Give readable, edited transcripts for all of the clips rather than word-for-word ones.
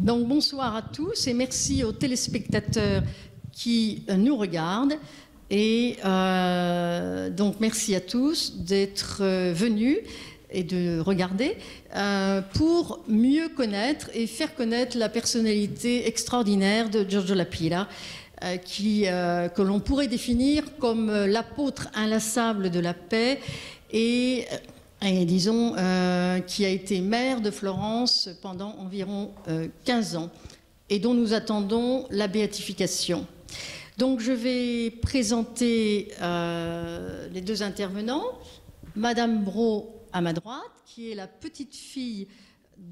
Donc bonsoir à tous et merci aux téléspectateurs qui nous regardent. Et donc merci à tous d'être venus et de regarder pour mieux connaître et faire connaître la personnalité extraordinaire de Giorgio La Pira, que l'on pourrait définir comme l'apôtre inlassable de la paix et disons, qui a été maire de Florence pendant environ 15 ans et dont nous attendons la béatification. Donc je vais présenter les deux intervenants, Madame Brault à ma droite, qui est la petite fille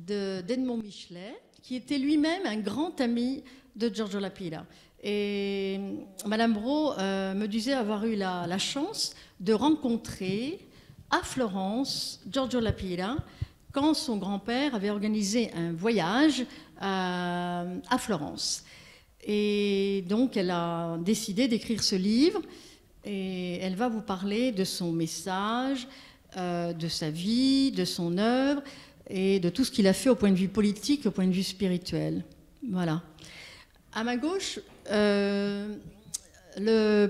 d'Edmond Michelet, qui était lui-même un grand ami de Giorgio La Pira. Et Madame Brault me disait avoir eu la chance de rencontrer à Florence Giorgio La Pira quand son grand-père avait organisé un voyage à Florence. Et donc elle a décidé d'écrire ce livre et elle va vous parler de son message, de sa vie, de son œuvre et de tout ce qu'il a fait au point de vue politique, au point de vue spirituel. Voilà. À ma gauche, le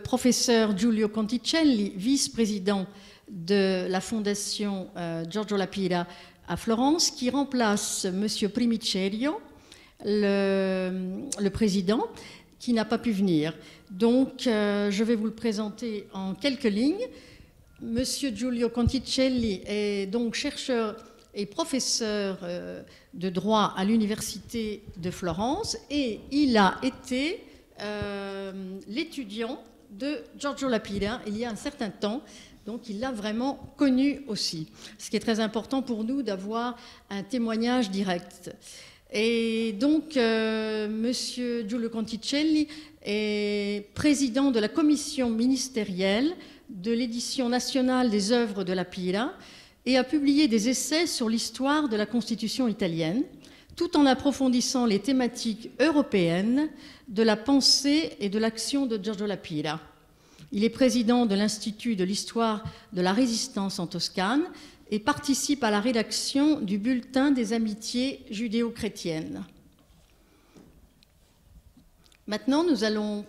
professeur Giulio Conticelli, vice-président de la fondation Giorgio La Pira à Florence, qui remplace M. Primicerio, le président, qui n'a pas pu venir. Donc, je vais vous le présenter en quelques lignes. M. Giulio Conticelli est donc chercheur et professeur de droit à l'Université de Florence et il a été l'étudiant de Giorgio La Pira il y a un certain temps. Donc il l'a vraiment connu aussi, ce qui est très important pour nous d'avoir un témoignage direct. Et donc Monsieur Giulio Conticelli est président de la commission ministérielle de l'édition nationale des œuvres de La Pira et a publié des essais sur l'histoire de la Constitution italienne, tout en approfondissant les thématiques européennes de la pensée et de l'action de Giorgio La Pira. Il est président de l'Institut de l'histoire de la résistance en Toscane et participe à la rédaction du bulletin des amitiés judéo-chrétiennes. Maintenant, nous allons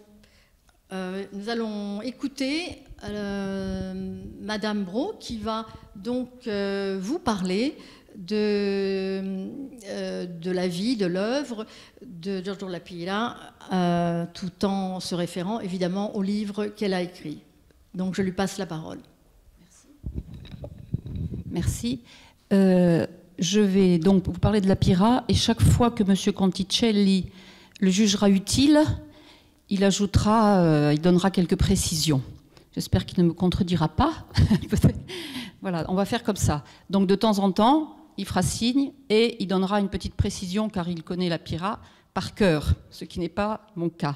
écouter Madame Brault qui va donc vous parler de la vie, de l'œuvre de Giorgio La Pira, tout en se référant évidemment au livre qu'elle a écrit. Donc je lui passe la parole. Merci. Merci. Je vais donc vous parler de La Pira et chaque fois que M. Conticelli le jugera utile, il ajoutera, il donnera quelques précisions. J'espère qu'il ne me contredira pas. Voilà, on va faire comme ça. Donc de temps en temps, il fera signe et il donnera une petite précision car il connaît La Pira par cœur, ce qui n'est pas mon cas.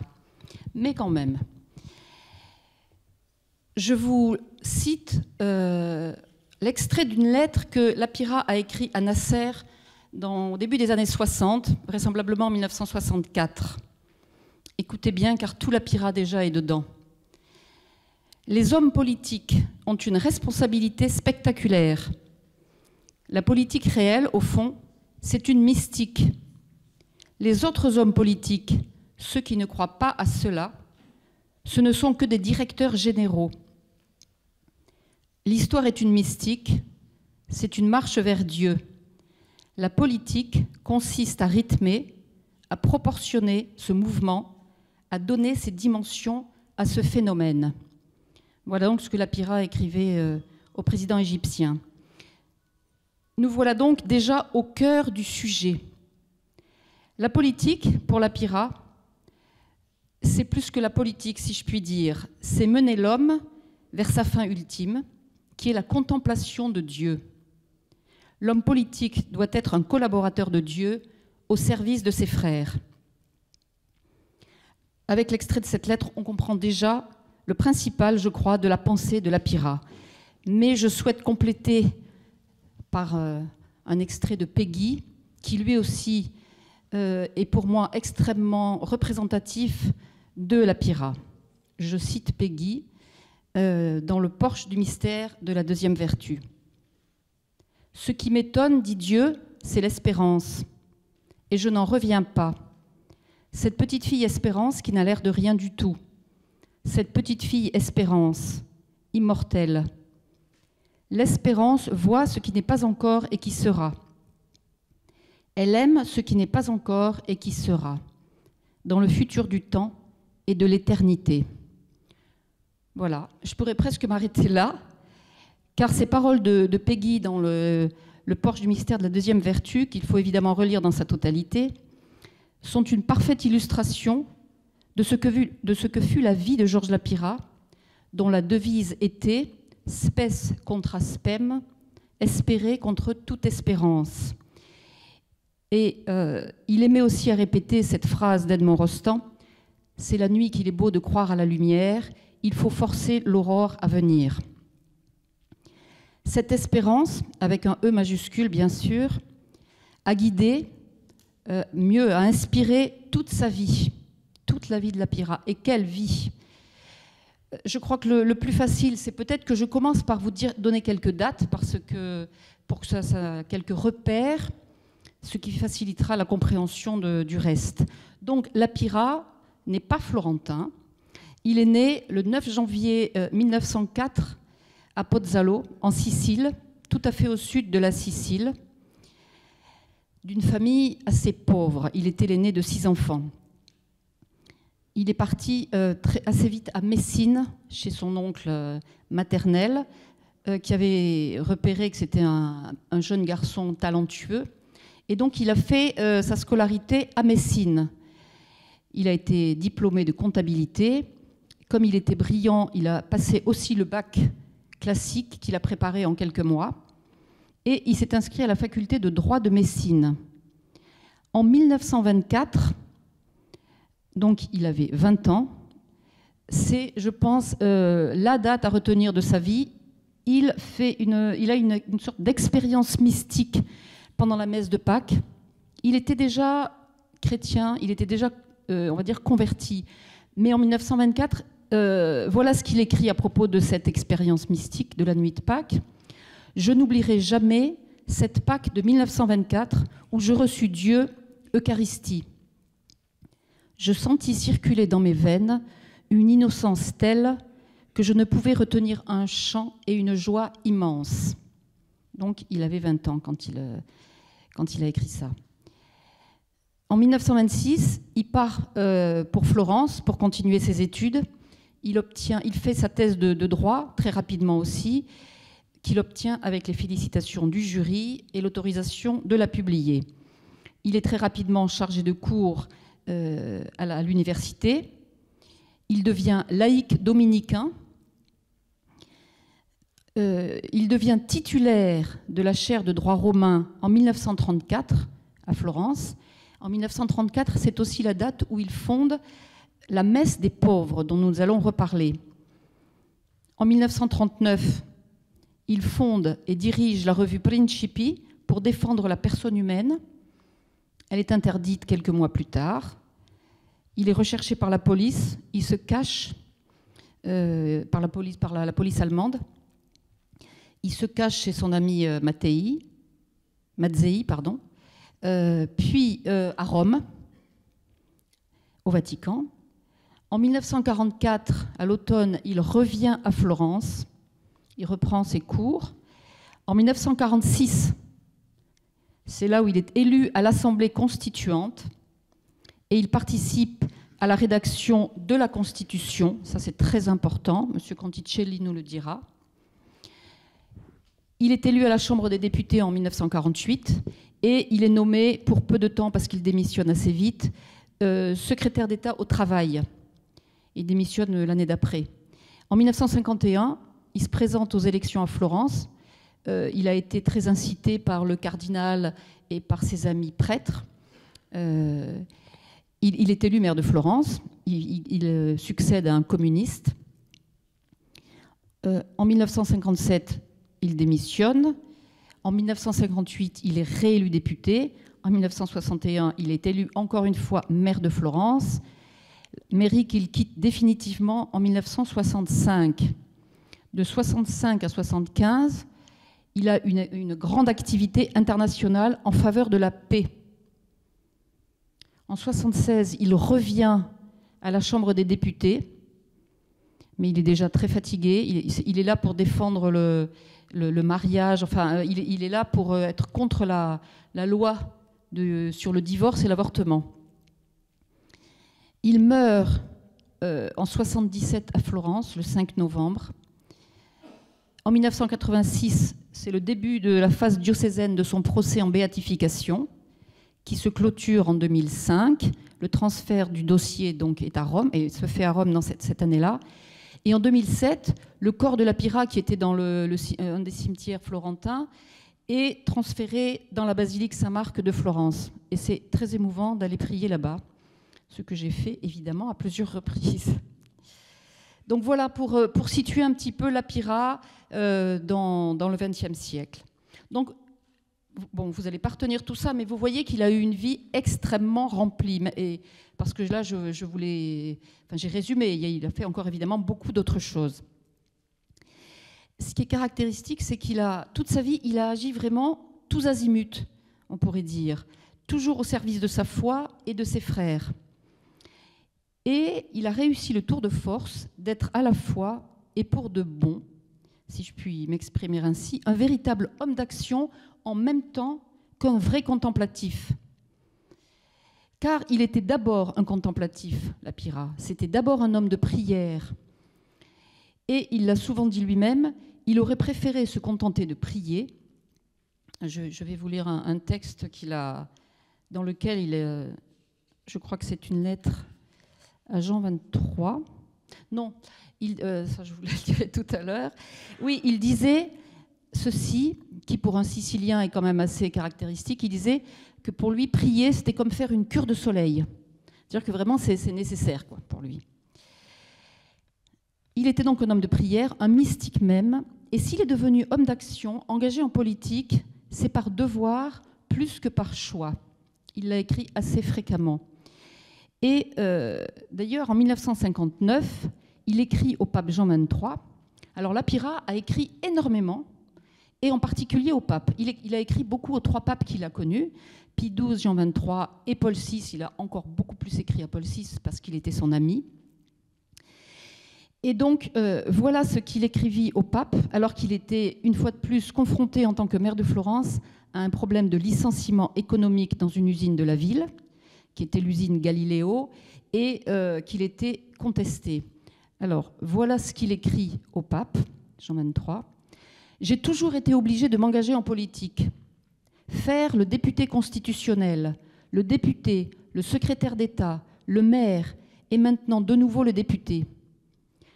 Mais quand même, je vous cite l'extrait d'une lettre que La Pira a écrite à Nasser au début des années 60, vraisemblablement en 1964. Écoutez bien car tout La Pira déjà est dedans. Les hommes politiques ont une responsabilité spectaculaire. La politique réelle, au fond, c'est une mystique. Les autres hommes politiques, ceux qui ne croient pas à cela, ce ne sont que des directeurs généraux. L'histoire est une mystique, c'est une marche vers Dieu. La politique consiste à rythmer, à proportionner ce mouvement, à donner ses dimensions à ce phénomène. Voilà donc ce que La Pira écrivait au président égyptien. Nous voilà donc déjà au cœur du sujet. La politique, pour La Pira, c'est plus que la politique, si je puis dire. C'est mener l'homme vers sa fin ultime, qui est la contemplation de Dieu. L'homme politique doit être un collaborateur de Dieu au service de ses frères. Avec l'extrait de cette lettre, on comprend déjà le principal, je crois, de la pensée de La Pira. Mais je souhaite compléter par un extrait de Peggy, qui lui aussi est pour moi extrêmement représentatif de La Pira. Je cite Peggy dans le porche du mystère de la deuxième vertu. « Ce qui m'étonne, dit Dieu, c'est l'espérance. et je n'en reviens pas. Cette petite fille Espérance qui n'a l'air de rien du tout. Cette petite fille Espérance, immortelle. L'espérance voit ce qui n'est pas encore et qui sera. Elle aime ce qui n'est pas encore et qui sera, dans le futur du temps et de l'éternité. Voilà, je pourrais presque m'arrêter là, car ces paroles de Peggy dans le Porche du mystère de la deuxième vertu, qu'il faut évidemment relire dans sa totalité, sont une parfaite illustration de ce que fut la vie de Georges Lapira, dont la devise était « spes contra spem », espérer contre toute espérance. Et il aimait aussi à répéter cette phrase d'Edmond Rostand, « C'est la nuit qu'il est beau de croire à la lumière, il faut forcer l'aurore à venir ». Cette espérance, avec un E majuscule bien sûr, a guidé, mieux, a inspiré toute sa vie, toute la vie de Lapira. Et quelle vie! Je crois que le plus facile, c'est peut-être que je commence par vous donner quelques dates, parce que, pour que ça ait quelques repères, ce qui facilitera la compréhension du reste. Donc Lapira n'est pas florentin, il est né le 9 janvier 1904 à Pozzallo, en Sicile, tout à fait au sud de la Sicile, d'une famille assez pauvre. Il était l'aîné de 6 enfants. Il est parti assez vite à Messine, chez son oncle maternel, qui avait repéré que c'était un jeune garçon talentueux. Et donc, il a fait sa scolarité à Messine. Il a été diplômé de comptabilité. Comme il était brillant, il a passé aussi le bac classique qu'il a préparé en quelques mois, et il s'est inscrit à la faculté de droit de Messine. En 1924, donc il avait 20 ans, c'est, je pense, la date à retenir de sa vie. Il fait il a une sorte d'expérience mystique pendant la messe de Pâques. Il était déjà chrétien, il était déjà, on va dire, converti. Mais en 1924, voilà ce qu'il écrit à propos de cette expérience mystique de la nuit de Pâques. « Je n'oublierai jamais cette Pâques de 1924 où je reçus Dieu, Eucharistie. Je sentis circuler dans mes veines une innocence telle que je ne pouvais retenir un chant et une joie immense. » Donc il avait 20 ans quand il a écrit ça. En 1926, il part pour Florence pour continuer ses études. Il fait sa thèse de droit, très rapidement aussi, qu'il obtient avec les félicitations du jury et l'autorisation de la publier. Il est très rapidement chargé de cours à l'université. Il devient laïc dominicain. Il devient titulaire de la chaire de droit romain en 1934 à Florence. En 1934, c'est aussi la date où il fonde la messe des pauvres, dont nous allons reparler. En 1939, il fonde et dirige la revue Principi pour défendre la personne humaine. Elle est interdite quelques mois plus tard. Il est recherché par la police. Il se cache par la police allemande. Il se cache chez son ami Mattei, pardon, puis à Rome, au Vatican. En 1944, à l'automne, il revient à Florence, il reprend ses cours. En 1946, c'est là où il est élu à l'Assemblée constituante et il participe à la rédaction de la Constitution, ça c'est très important, M. Conticelli nous le dira. Il est élu à la Chambre des députés en 1948 et il est nommé pour peu de temps, parce qu'il démissionne assez vite, secrétaire d'État au travail. Il démissionne l'année d'après. En 1951, il se présente aux élections à Florence. Il a été très incité par le cardinal et par ses amis prêtres. Il est élu maire de Florence. Il succède à un communiste. En 1957, il démissionne. En 1958, il est réélu député. En 1961, il est élu encore une fois maire de Florence, mairie qu'il quitte définitivement en 1965. De 65 à 75, il a une grande activité internationale en faveur de la paix. En 1976, il revient à la Chambre des députés, mais il est déjà très fatigué. Il est là pour défendre le mariage. Enfin, il est là pour être contre la loi sur le divorce et l'avortement. Il meurt en 1977 à Florence, le 5 novembre. En 1986, c'est le début de la phase diocésaine de son procès en béatification, qui se clôture en 2005. Le transfert du dossier donc, est à Rome, et se fait à Rome dans cette année-là. Et en 2007, le corps de la Pira, qui était dans un des cimetières florentins, est transféré dans la basilique Saint-Marc de Florence. Et c'est très émouvant d'aller prier là-bas, ce que j'ai fait évidemment à plusieurs reprises. Donc voilà pour situer un petit peu la Pira dans le XXe siècle. Donc, bon, vous n'allez pas retenir tout ça, mais vous voyez qu'il a eu une vie extrêmement remplie. Et parce que là, j'ai résumé. Il a fait encore évidemment beaucoup d'autres choses. Ce qui est caractéristique, c'est qu'il a toute sa vie, il a agi vraiment tous azimuts, on pourrait dire, toujours au service de sa foi et de ses frères. Et il a réussi le tour de force d'être à la fois, et pour de bon, si je puis m'exprimer ainsi, un véritable homme d'action en même temps qu'un vrai contemplatif. Car il était d'abord un contemplatif, la Pira. C'était d'abord un homme de prière. Et il l'a souvent dit lui-même, il aurait préféré se contenter de prier. Je vais vous lire un texte dans lequel je crois que c'est une lettre à Jean 23. Non, ça je vous le dirai tout à l'heure. Oui, il disait ceci, qui pour un Sicilien est quand même assez caractéristique. Il disait que pour lui, prier, c'était comme faire une cure de soleil. C'est-à-dire que vraiment, c'est nécessaire quoi, pour lui. Il était donc un homme de prière, un mystique même. Et s'il est devenu homme d'action, engagé en politique, c'est par devoir plus que par choix. Il l'a écrit assez fréquemment. Et d'ailleurs, en 1959, il écrit au pape Jean XXIII. Alors, la Pira a écrit énormément, et en particulier au pape. Il a écrit beaucoup aux trois papes qu'il a connus, Pie XII, Jean XXIII et Paul VI. Il a encore beaucoup plus écrit à Paul VI parce qu'il était son ami. Et donc, voilà ce qu'il écrivit au pape, alors qu'il était, une fois de plus, confronté en tant que maire de Florence à un problème de licenciement économique dans une usine de la ville, qui était l'usine Galiléo, et qu'il était contesté. Alors, voilà ce qu'il écrit au pape, Jean XXIII. « J'ai toujours été obligé de m'engager en politique. Faire le député constitutionnel, le député, le secrétaire d'État, le maire, et maintenant de nouveau le député.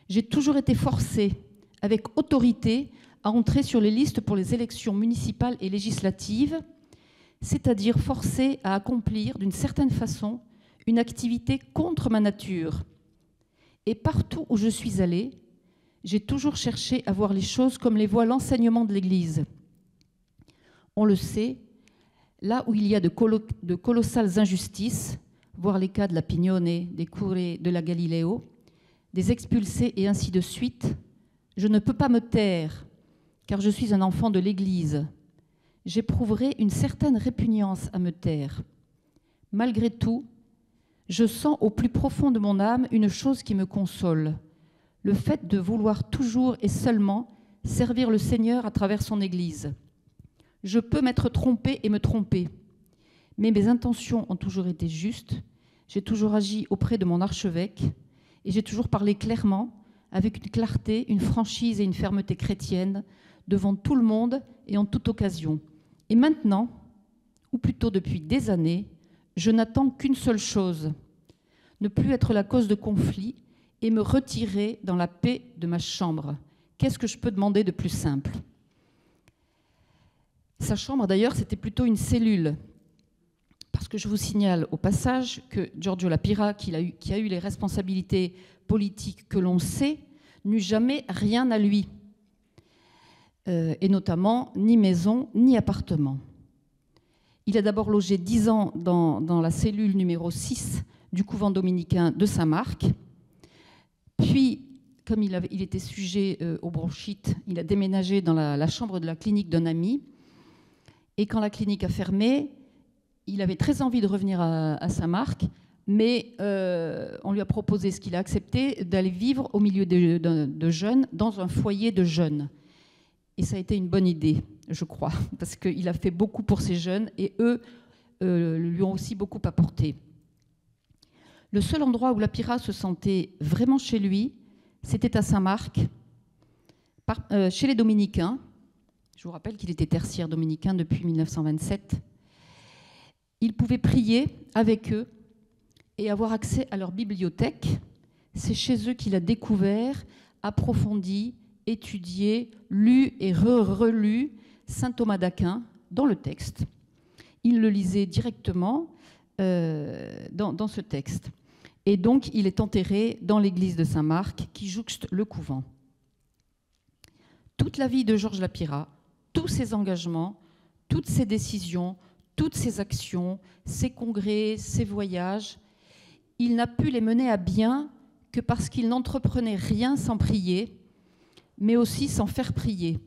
J'ai toujours été forcé, avec autorité, à entrer sur les listes pour les élections municipales et législatives, c'est-à-dire forcé à accomplir, d'une certaine façon, une activité contre ma nature. Et partout où je suis allé, j'ai toujours cherché à voir les choses comme les voit l'enseignement de l'Église. On le sait, là où il y a de colossales injustices, voir les cas de la Pignone, des curés, de la Galiléo, des expulsés et ainsi de suite, je ne peux pas me taire, car je suis un enfant de l'Église. J'éprouverai une certaine répugnance à me taire. Malgré tout, je sens au plus profond de mon âme une chose qui me console, le fait de vouloir toujours et seulement servir le Seigneur à travers son Église. Je peux m'être trompée et me tromper, mais mes intentions ont toujours été justes, j'ai toujours agi auprès de mon archevêque, et j'ai toujours parlé clairement, avec une clarté, une franchise et une fermeté chrétienne, devant tout le monde et en toute occasion. Et maintenant, ou plutôt depuis des années, je n'attends qu'une seule chose, ne plus être la cause de conflits et me retirer dans la paix de ma chambre. Qu'est-ce que je peux demander de plus simple ? Sa chambre, d'ailleurs, c'était plutôt une cellule. Parce que je vous signale au passage que Giorgio La Pira, qui a eu les responsabilités politiques que l'on sait, n'eut jamais rien à lui. Et notamment ni maison, ni appartement. Il a d'abord logé 10 ans dans la cellule numéro 6 du couvent dominicain de Saint-Marc. Puis, comme il était sujet aux bronchites, il a déménagé dans la chambre de la clinique d'un ami. Et quand la clinique a fermé, il avait très envie de revenir à sa marque, mais on lui a proposé, ce qu'il a accepté, d'aller vivre au milieu de jeunes, dans un foyer de jeunes. Et ça a été une bonne idée, je crois, parce qu'il a fait beaucoup pour ces jeunes, et eux lui ont aussi beaucoup apporté. Le seul endroit où Lapira se sentait vraiment chez lui, c'était à Saint-Marc, chez les Dominicains. Je vous rappelle qu'il était tertiaire dominicain depuis 1927. Il pouvait prier avec eux et avoir accès à leur bibliothèque. C'est chez eux qu'il a découvert, approfondi, étudié, lu et relu saint Thomas d'Aquin dans le texte. Il le lisait directement dans ce texte. Et donc, il est enterré dans l'église de Saint-Marc, qui jouxte le couvent. Toute la vie de Georges Lapira, tous ses engagements, toutes ses décisions, toutes ses actions, ses congrès, ses voyages, il n'a pu les mener à bien que parce qu'il n'entreprenait rien sans prier, mais aussi sans faire prier.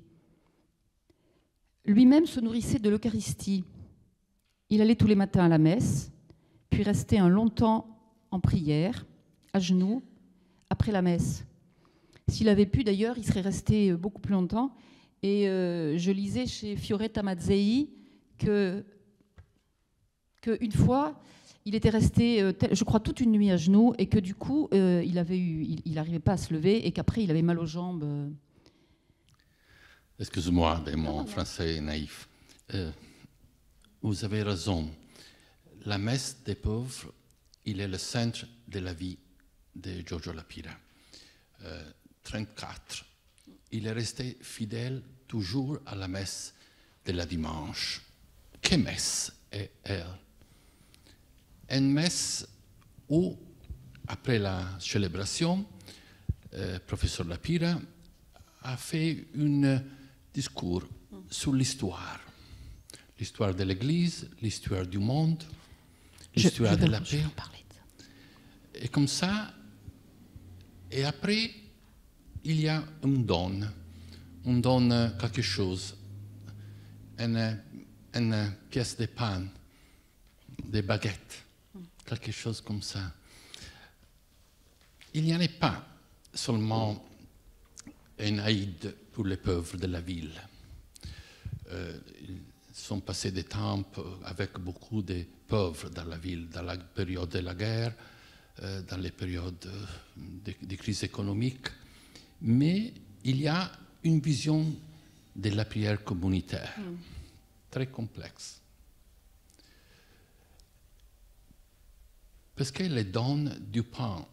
Lui-même se nourrissait de l'Eucharistie. Il allait tous les matins à la messe, puis restait un long temps en prière, à genoux, après la messe. S'il avait pu, d'ailleurs, il serait resté beaucoup plus longtemps. Et je lisais chez Fioretta Mazzei qu'une fois, il était resté, je crois, toute une nuit à genoux, et que du coup, il n'arrivait pas à se lever, et qu'après, il avait mal aux jambes. Excuse-moi, mais mon français est naïf. Vous avez raison. La messe des pauvres, il est le centre de la vie de Giorgio Lapira. 34. Il est resté fidèle toujours à la messe de la dimanche. Quelle messe est-elle? Une messe où, après la célébration, professeur Lapira a fait un discours sur l'histoire. L'histoire de l'Église, l'histoire du monde, l'histoire de la paix. Et comme ça, et après, il y a on donne quelque chose, une pièce de pain, des baguettes, quelque chose comme ça. Il n'y en a pas seulement un aide pour les pauvres de la ville. Ils sont passés des temps avec beaucoup de pauvres dans la ville, dans la période de la guerre, dans les périodes de crise économique, mais il y a une vision de la prière communautaire très complexe. Parce qu'elle donne du pain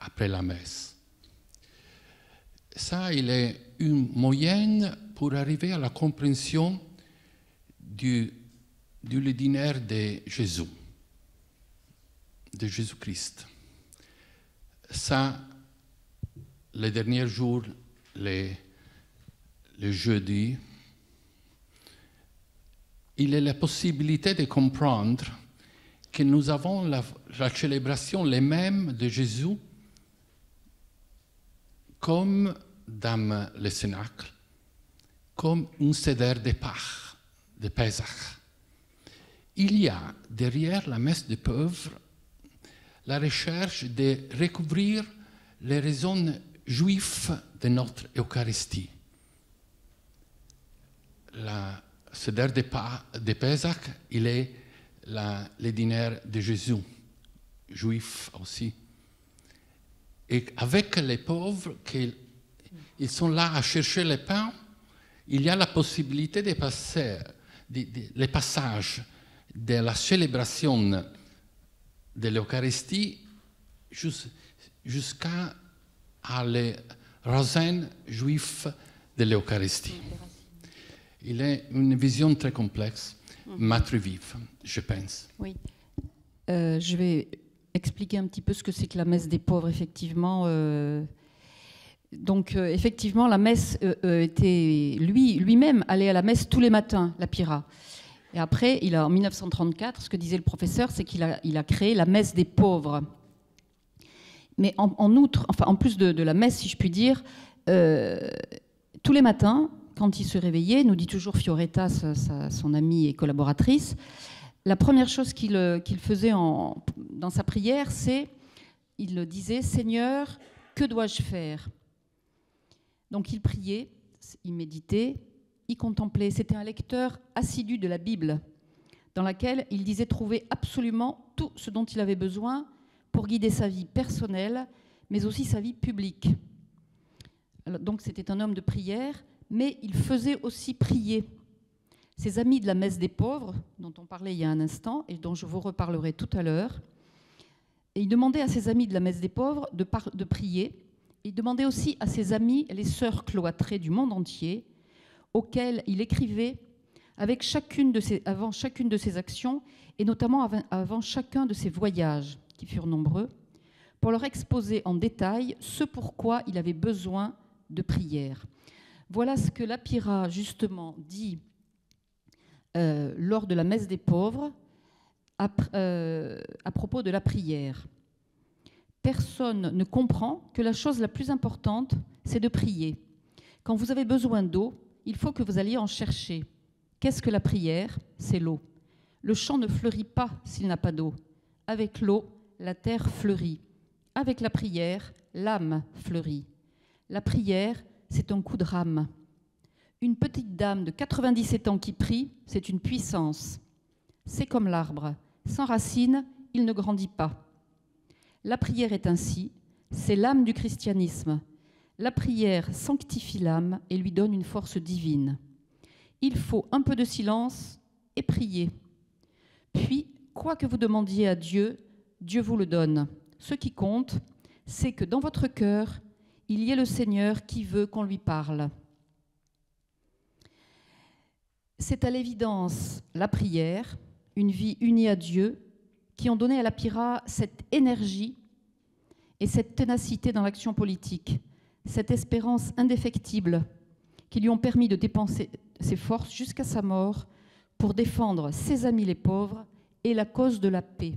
après la messe. Ça, il est une moyenne pour arriver à la compréhension du dîner de Jésus-Christ. Ça, les derniers jours, les jeudis, il est la possibilité de comprendre que nous avons la célébration, les mêmes de Jésus, comme dans le Cénacle, comme un seder de Pessah. Il y a derrière la messe des pauvres la recherche de recouvrir les raisons juives de notre Eucharistie. La seder de Pessah, il est le dîner de Jésus, juif aussi. Et avec les pauvres, ils sont là à chercher le pain, il y a la possibilité de passer le passage de la célébration de l'Eucharistie jusqu'à les racines juives de l'Eucharistie. Il est une vision très complexe, mais très vive, je pense. Oui. Je vais expliquer un petit peu ce que c'est que la messe des pauvres, effectivement. Donc, effectivement, la messe était... Lui-même allait à la messe tous les matins, Lapira. Et après, en 1934, ce que disait le professeur, c'est qu'il a créé la messe des pauvres. Mais en plus de la messe, si je puis dire, tous les matins, quand il se réveillait, nous dit toujours Fioretta, son amie et collaboratrice, La première chose qu'il faisait dans sa prière, c'est, il le disait, « Seigneur, que dois-je faire ?» Donc il priait, il méditait, il contemplait. C'était un lecteur assidu de la Bible, dans laquelle il disait trouver absolument tout ce dont il avait besoin pour guider sa vie personnelle, mais aussi sa vie publique. Alors, donc c'était un homme de prière, mais il faisait aussi prier. Ses amis de la messe des pauvres, dont on parlait il y a un instant et dont je vous reparlerai tout à l'heure, et il demandait à ses amis de la messe des pauvres de prier. Il demandait aussi à ses amis, les sœurs cloîtrées du monde entier, auxquelles il écrivait avant chacune de ses actions, et notamment avant chacun de ses voyages, qui furent nombreux, pour leur exposer en détail ce pourquoi il avait besoin de prière. Voilà ce que Lapira, justement, dit lors de la messe des pauvres à propos de la prière. Personne ne comprend que la chose la plus importante, c'est de prier. Quand vous avez besoin d'eau, il faut que vous alliez en chercher. Qu'est-ce que la prière? C'est l'eau. Le champ ne fleurit pas s'il n'a pas d'eau. Avec l'eau, la terre fleurit. Avec la prière, l'âme fleurit. La prière, c'est un coup de rame. Une petite dame de 97 ans qui prie, c'est une puissance. C'est comme l'arbre. Sans racines, il ne grandit pas. La prière est ainsi, c'est l'âme du christianisme. La prière sanctifie l'âme et lui donne une force divine. Il faut un peu de silence et prier. Puis, quoi que vous demandiez à Dieu, Dieu vous le donne. Ce qui compte, c'est que dans votre cœur, il y ait le Seigneur qui veut qu'on lui parle. C'est à l'évidence la prière, une vie unie à Dieu, qui ont donné à Lapira cette énergie et cette ténacité dans l'action politique, cette espérance indéfectible qui lui ont permis de dépenser ses forces jusqu'à sa mort pour défendre ses amis les pauvres et la cause de la paix.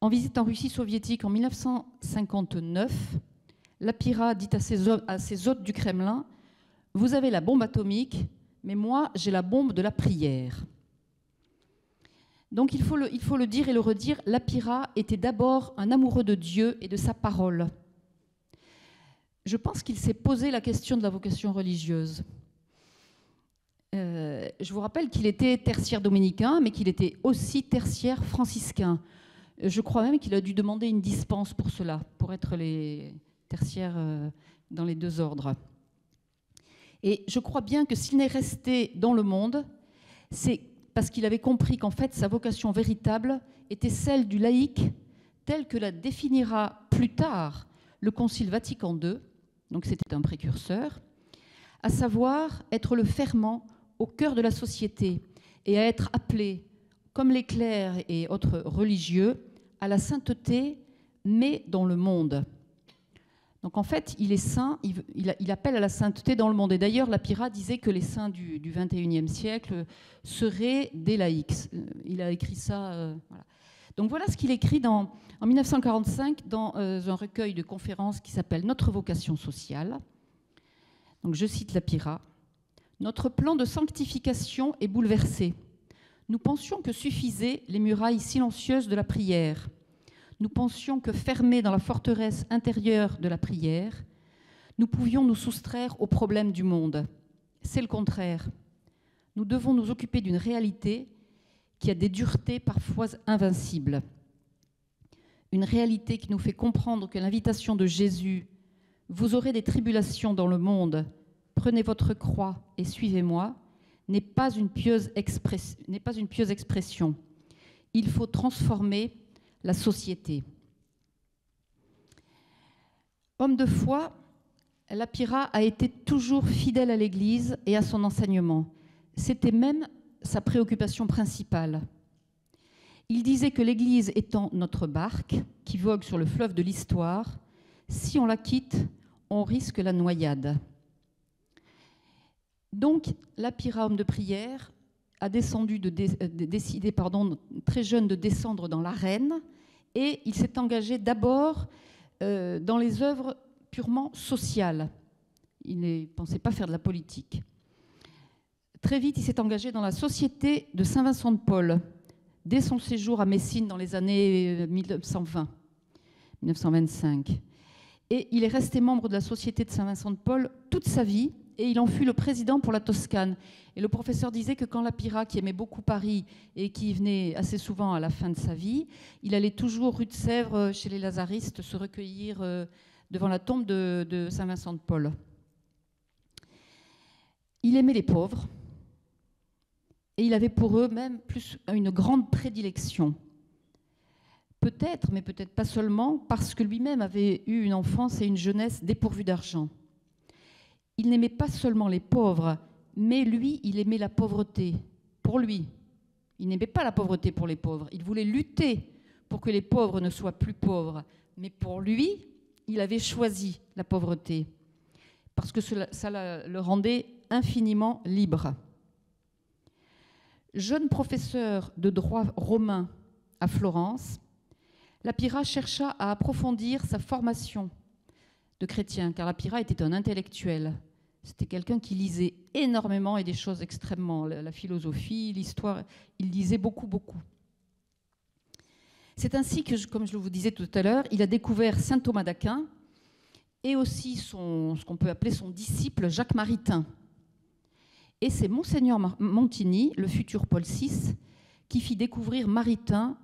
En visite en Russie soviétique en 1959, Lapira dit à ses hôtes du Kremlin « Vous avez la bombe atomique, mais moi j'ai la bombe de la prière ». Donc il faut le dire et le redire, Lapira était d'abord un amoureux de Dieu et de sa parole. Je pense qu'il s'est posé la question de la vocation religieuse. Je vous rappelle qu'il était tertiaire dominicain, mais qu'il était aussi tertiaire franciscain. Je crois même qu'il a dû demander une dispense pour cela, pour être les tertiaires dans les deux ordres. Et je crois bien que s'il n'est resté dans le monde, c'est parce qu'il avait compris qu'en fait sa vocation véritable était celle du laïc, telle que la définira plus tard le Concile Vatican II, donc c'était un précurseur, à savoir être le ferment au cœur de la société et à être appelé, comme les clercs et autres religieux, à la sainteté, mais dans le monde. Donc en fait, il est saint, il appelle à la sainteté dans le monde. Et d'ailleurs, Lapira disait que les saints du XXIe siècle seraient des laïcs. Il a écrit ça... voilà. Donc voilà ce qu'il écrit en 1945 dans un recueil de conférences qui s'appelle « Notre vocation sociale ». Donc je cite Lapira. « Notre plan de sanctification est bouleversé. Nous pensions que suffisaient les murailles silencieuses de la prière. Nous pensions que fermés dans la forteresse intérieure de la prière, nous pouvions nous soustraire aux problèmes du monde. C'est le contraire. Nous devons nous occuper d'une réalité qui a des duretés parfois invincibles. Une réalité qui nous fait comprendre que l'invitation de Jésus « Vous aurez des tribulations dans le monde, prenez votre croix et suivez-moi » n'est pas une pieuse expression. Il faut transformer la société. Homme de foi, Lapira a été toujours fidèle à l'Église et à son enseignement. C'était même sa préoccupation principale. Il disait que l'Église étant notre barque, qui vogue sur le fleuve de l'histoire, si on la quitte, on risque la noyade. Donc, Lapira, homme de prière, a décidé, très jeune, de descendre dans l'arène, et il s'est engagé d'abord dans les œuvres purement sociales. Il ne pensait pas faire de la politique. Très vite, il s'est engagé dans la Société de Saint-Vincent de Paul, dès son séjour à Messine dans les années 1920-1925. Et il est resté membre de la Société de Saint-Vincent de Paul toute sa vie, et il en fut le président pour la Toscane. Et le professeur disait que quand Lapira, qui aimait beaucoup Paris et qui y venait assez souvent à la fin de sa vie, il allait toujours rue de Sèvres, chez les Lazaristes, se recueillir devant la tombe de Saint-Vincent de Paul. Il aimait les pauvres, et il avait pour eux même plus une grande prédilection. Peut-être, mais peut-être pas seulement, parce que lui-même avait eu une enfance et une jeunesse dépourvues d'argent. Il n'aimait pas seulement les pauvres, mais lui, il aimait la pauvreté, pour lui. Il n'aimait pas la pauvreté pour les pauvres. Il voulait lutter pour que les pauvres ne soient plus pauvres. Mais pour lui, il avait choisi la pauvreté, parce que ça le rendait infiniment libre. Jeune professeur de droit romain à Florence, Lapira chercha à approfondir sa formation de chrétien, car Lapira était un intellectuel. C'était quelqu'un qui lisait énormément et des choses extrêmement, la philosophie, l'histoire, il lisait beaucoup, beaucoup. C'est ainsi que, comme je vous disais tout à l'heure, il a découvert saint Thomas d'Aquin et aussi ce qu'on peut appeler son disciple Jacques Maritain. Et c'est Monseigneur Montigny, le futur Paul VI, qui fit découvrir Maritain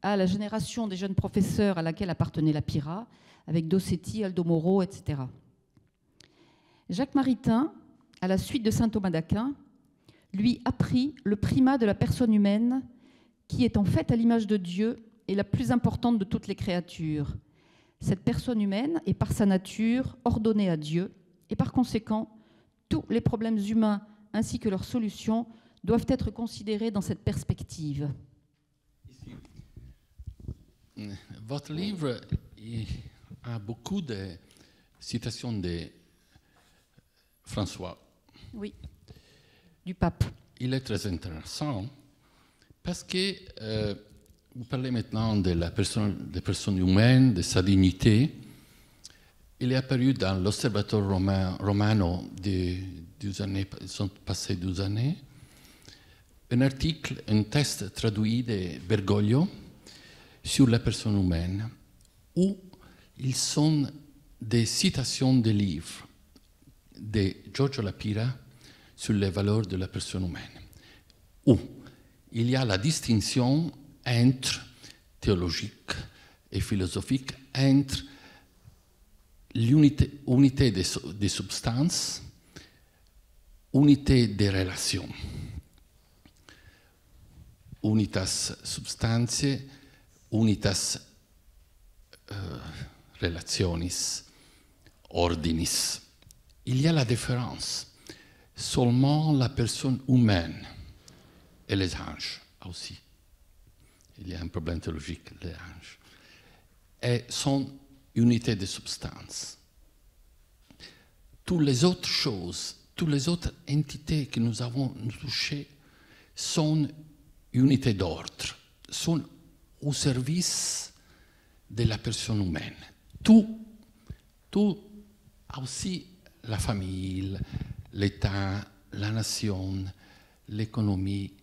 à la génération des jeunes professeurs à laquelle appartenait Lapira, avec Dossetti, Aldo Moro, etc. Jacques Maritain, à la suite de saint Thomas d'Aquin, lui apprit le primat de la personne humaine, qui est en fait à l'image de Dieu et la plus importante de toutes les créatures. Cette personne humaine est par sa nature ordonnée à Dieu, et par conséquent, tous les problèmes humains ainsi que leurs solutions doivent être considérés dans cette perspective. Votre livre a beaucoup de citations de François. Oui, du pape. Il est très intéressant parce que vous parlez maintenant de la personne, des personnes humaines, de sa dignité. Il est apparu dans l'Osservatoire romano sont passées 12 années, un article, un texte traduit de Bergoglio sur la personne humaine, où ils sont des citations de livres de Giorgio Lapira sur les valeurs de la personne humaine, où il y a la distinction entre théologique et philosophique, entre l'unité des substances, unité des relations, unitas substantiae, unitas relationis, ordinis. Il y a la différence. Seulement la personne humaine et les anges aussi. Il y a un problème théologique, les anges. Et sont unité de substance. Toutes les autres choses, toutes les autres entités que nous avons touchées sont unités d'ordre, sont au service de la personne humaine. Tout aussi la famille, l'État, la nation, l'économie,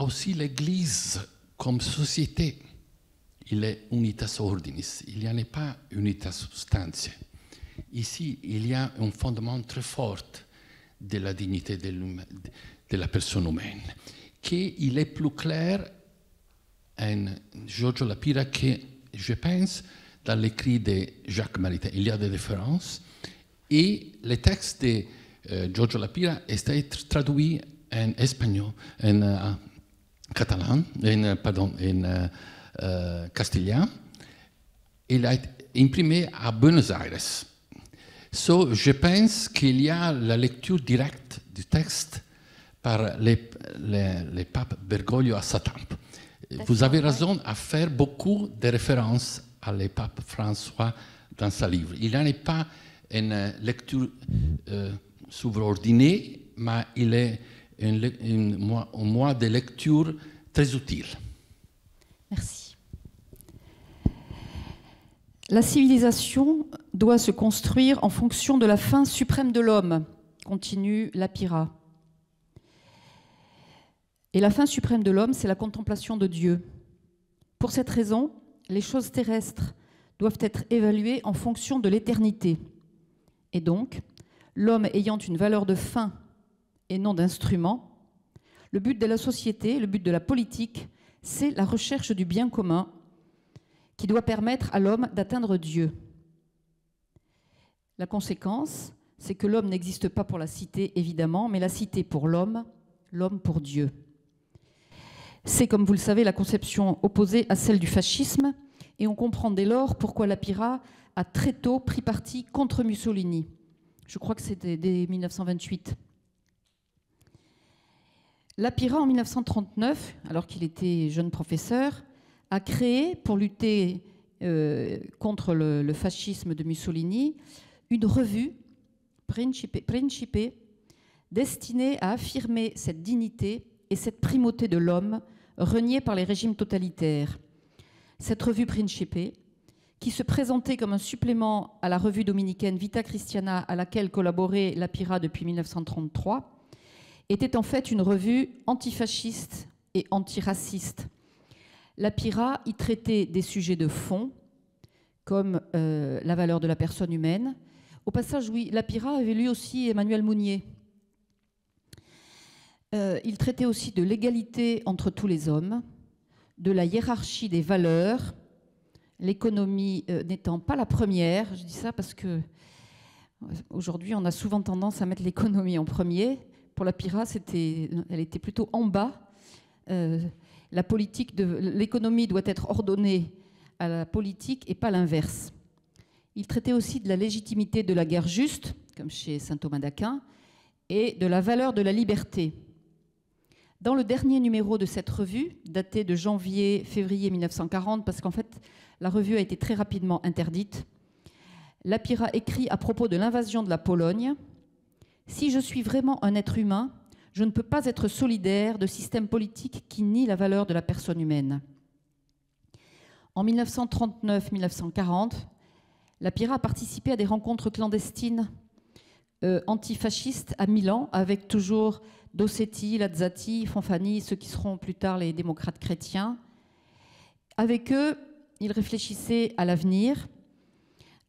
aussi l'Église comme société. Il est unitas ordinis, il n'y en a pas unitas substantiae. Ici, il y a un fondement très fort de la dignité de la personne humaine, qu'il est plus clair en Giorgio Lapira que, je pense, dans l'écrit de Jacques Maritain. Il y a des différences, et le texte de Giorgio Lapira est traduit en espagnol, en catalan, en castillan. Il a été imprimé à Buenos Aires. Je pense qu'il y a la lecture directe du texte par le pape Bergoglio à sa tempe. Vous avez raison à faire beaucoup de références à le pape François dans sa livre. Il n'en est pas une lecture surordonnée, mais il est un mois de lecture très utile. Merci. La civilisation doit se construire en fonction de la fin suprême de l'homme, continue Lapira. Et la fin suprême de l'homme, c'est la contemplation de Dieu. Pour cette raison, les choses terrestres doivent être évaluées en fonction de l'éternité. Et donc, l'homme ayant une valeur de fin et non d'instrument, le but de la société, le but de la politique, c'est la recherche du bien commun qui doit permettre à l'homme d'atteindre Dieu. La conséquence, c'est que l'homme n'existe pas pour la cité, évidemment, mais la cité pour l'homme, l'homme pour Dieu. C'est, comme vous le savez, la conception opposée à celle du fascisme, et on comprend dès lors pourquoi la Pira a très tôt pris parti contre Mussolini. Je crois que c'était dès 1928. La Pira, en 1939, alors qu'il était jeune professeur, a créé, pour lutter contre le fascisme de Mussolini, une revue, Principe, destinée à affirmer cette dignité et cette primauté de l'homme reniée par les régimes totalitaires. Cette revue Principe, qui se présentait comme un supplément à la revue dominicaine Vita Christiana, à laquelle collaborait la Pira depuis 1933, était en fait une revue antifasciste et antiraciste. La Pira y traitait des sujets de fond, comme la valeur de la personne humaine. Au passage, oui, la Pira avait lu aussi Emmanuel Mounier. Il traitait aussi de l'égalité entre tous les hommes, de la hiérarchie des valeurs, l'économie n'étant pas la première. Je dis ça parce que aujourd'hui, on a souvent tendance à mettre l'économie en premier. Pour la Pira, elle était plutôt en bas. L'économie doit être ordonnée à la politique et pas l'inverse. Il traitait aussi de la légitimité de la guerre juste, comme chez saint Thomas d'Aquin, et de la valeur de la liberté. Dans le dernier numéro de cette revue, daté de janvier-février 1940, parce qu'en fait, la revue a été très rapidement interdite, la Pira écrit à propos de l'invasion de la Pologne: « Si je suis vraiment un être humain, je ne peux pas être solidaire de systèmes politiques qui nient la valeur de la personne humaine. » En 1939-1940, la Pira a participé à des rencontres clandestines antifascistes à Milan, avec toujours Dossetti, Lazzati, Fanfani, ceux qui seront plus tard les démocrates chrétiens. Avec eux, ils réfléchissaient à l'avenir,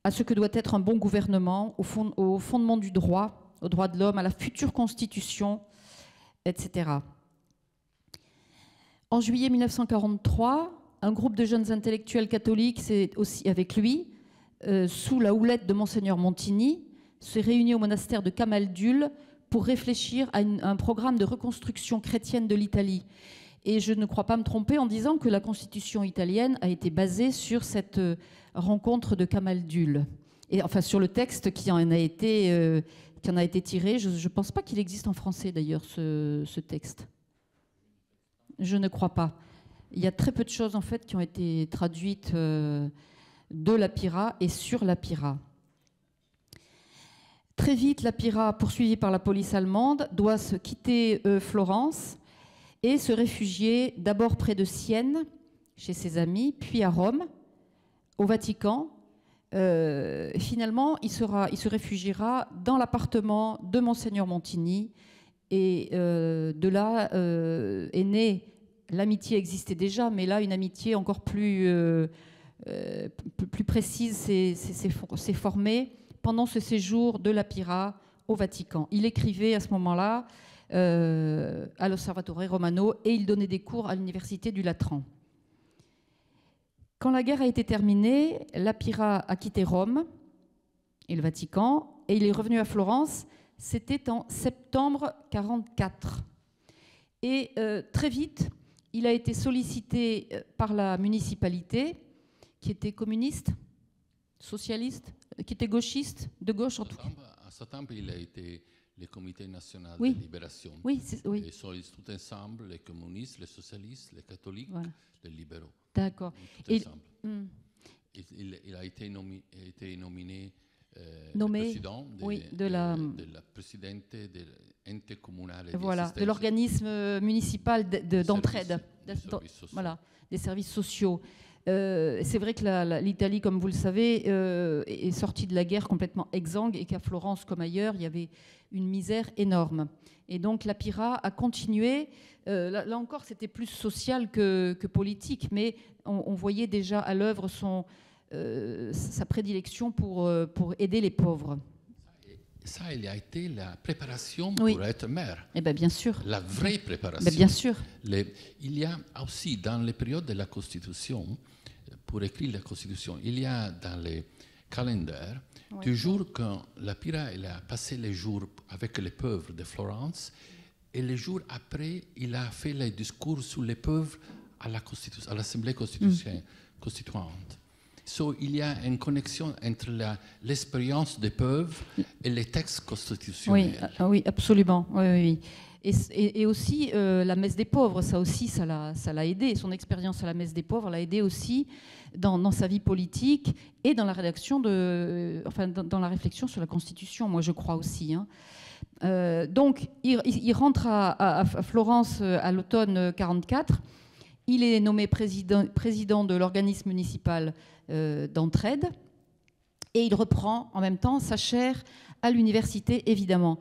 à ce que doit être un bon gouvernement, au fondement du droit, aux droits de l'homme, à la future constitution, etc. En juillet 1943, un groupe de jeunes intellectuels catholiques, c'est aussi avec lui, sous la houlette de Monseigneur Montigny, s'est réuni au monastère de Camaldule pour réfléchir à un programme de reconstruction chrétienne de l'Italie. Et je ne crois pas me tromper en disant que la constitution italienne a été basée sur cette rencontre de Camaldule, et enfin sur le texte qui en a été tiré. Je ne pense pas qu'il existe en français d'ailleurs ce texte. Je ne crois pas. Il y a très peu de choses en fait qui ont été traduites de la Pira et sur la Pira. Très vite, la Pira, poursuivie par la police allemande, doit se quitter Florence et se réfugier d'abord près de Sienne, chez ses amis, puis à Rome, au Vatican. Finalement, il se réfugiera dans l'appartement de Monseigneur Montigny, et de là est née, l'amitié existait déjà, mais là, une amitié encore plus précise s'est formée pendant ce séjour de la Pira au Vatican. Il écrivait à ce moment-là à l'Osservatore Romano, et il donnait des cours à l'université du Latran. Quand la guerre a été terminée, la Pira a quitté Rome et le Vatican, et il est revenu à Florence. C'était en septembre 1944. Et très vite, il a été sollicité par la municipalité, qui était communiste, socialiste, qui était gauchiste, de gauche en tout cas. À ce temps, il a été le comité national de libération. Oui, oui. Ils sont tous ensemble, les communistes, les socialistes, les catholiques, voilà, les libéraux. D'accord. Il a été nominé nommé de l'organisme municipal d'entraide, voilà, des services sociaux. C'est vrai que l'Italie, comme vous le savez, est sortie de la guerre complètement exsangue, et qu'à Florence, comme ailleurs, il y avait une misère énorme. Et donc la Pira a continué. Là encore, c'était plus social que politique, mais on voyait déjà à l'œuvre sa prédilection pour aider les pauvres. Ça, il a été la préparation pour être maire. Eh bien, bien sûr. La vraie préparation. Ben, bien sûr. Il y a aussi, dans les périodes de la Constitution, pour écrire la Constitution, il y a dans les calendriers, toujours quand la Pira a passé les jours avec les pauvres de Florence, et les jours après, il a fait les discours sur les pauvres à l'Assemblée constituante. So, il y a une connexion entre l'expérience des pauvres et les textes constitutionnels. Oui, absolument. Oui. Et aussi la messe des pauvres, ça aussi, ça l'a aidé. Son expérience à la messe des pauvres l'a aidé aussi dans sa vie politique et dans la rédaction dans la réflexion sur la Constitution, moi je crois aussi. Donc, il rentre à Florence à l'automne 44. Il est nommé président de l'organisme municipal d'entraide, et il reprend en même temps sa chaire à l'université, évidemment.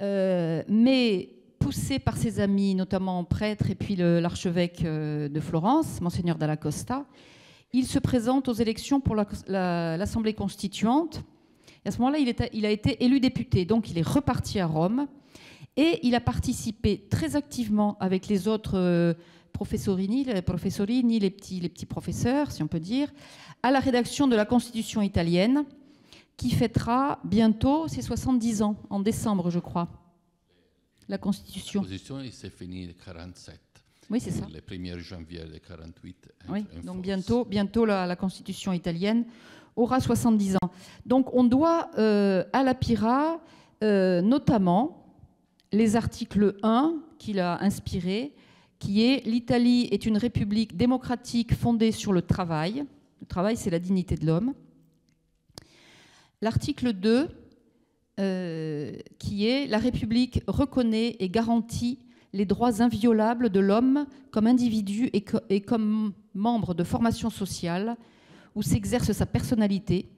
Mais poussé par ses amis, notamment prêtre et puis l'archevêque de Florence, Monseigneur Dalla Costa, il se présente aux élections pour l'Assemblée constituante. Et à ce moment-là, il a été élu député, donc il est reparti à Rome, et il a participé très activement avec les autres professorini, les petits professeurs, si on peut dire, à la rédaction de la Constitution italienne, qui fêtera bientôt ses 70 ans, en décembre, je crois. La Constitution. La Constitution s'est finie en 47. Oui, c'est ça. Le 1er janvier de 48. Oui, donc bientôt la Constitution italienne aura 70 ans. Donc on doit à la Pira notamment les articles 1 qu'il a inspirés, qui est « L'Italie est une république démocratique fondée sur le travail ». Le travail, c'est la dignité de l'homme. L'article 2, qui est « La République reconnaît et garantit les droits inviolables de l'homme comme individu et comme membre de formation sociale où s'exerce sa personnalité,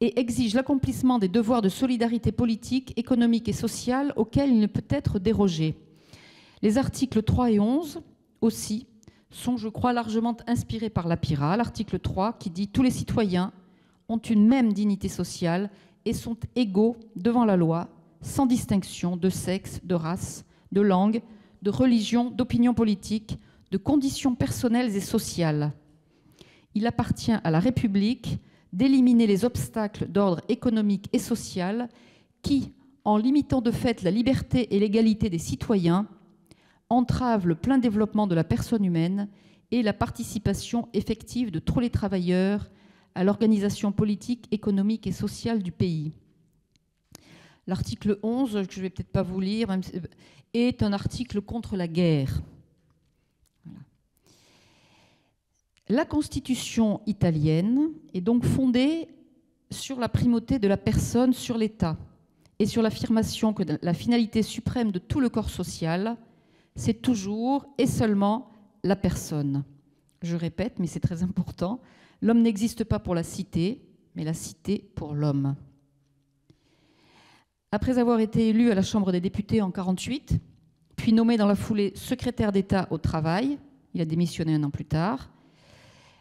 et exige l'accomplissement des devoirs de solidarité politique, économique et sociale auxquels il ne peut être dérogé ». Les articles 3 et 11 aussi sont, je crois, largement inspirés par la Pira. L'article 3 qui dit « Tous les citoyens ont une même dignité sociale et sont égaux devant la loi, sans distinction de sexe, de race, de langue, de religion, d'opinion politique, de conditions personnelles et sociales. Il appartient à la République d'éliminer les obstacles d'ordre économique et social qui, en limitant de fait la liberté et l'égalité des citoyens, entrave le plein développement de la personne humaine et la participation effective de tous les travailleurs à l'organisation politique, économique et sociale du pays. » L'article 11, que je ne vais peut-être pas vous lire, est un article contre la guerre. Voilà. La Constitution italienne est donc fondée sur la primauté de la personne sur l'État et sur l'affirmation que la finalité suprême de tout le corps social, c'est toujours et seulement la personne. Je répète, mais c'est très important, l'homme n'existe pas pour la cité, mais la cité pour l'homme. Après avoir été élu à la Chambre des députés en 1948, puis nommé dans la foulée secrétaire d'État au travail, il a démissionné un an plus tard,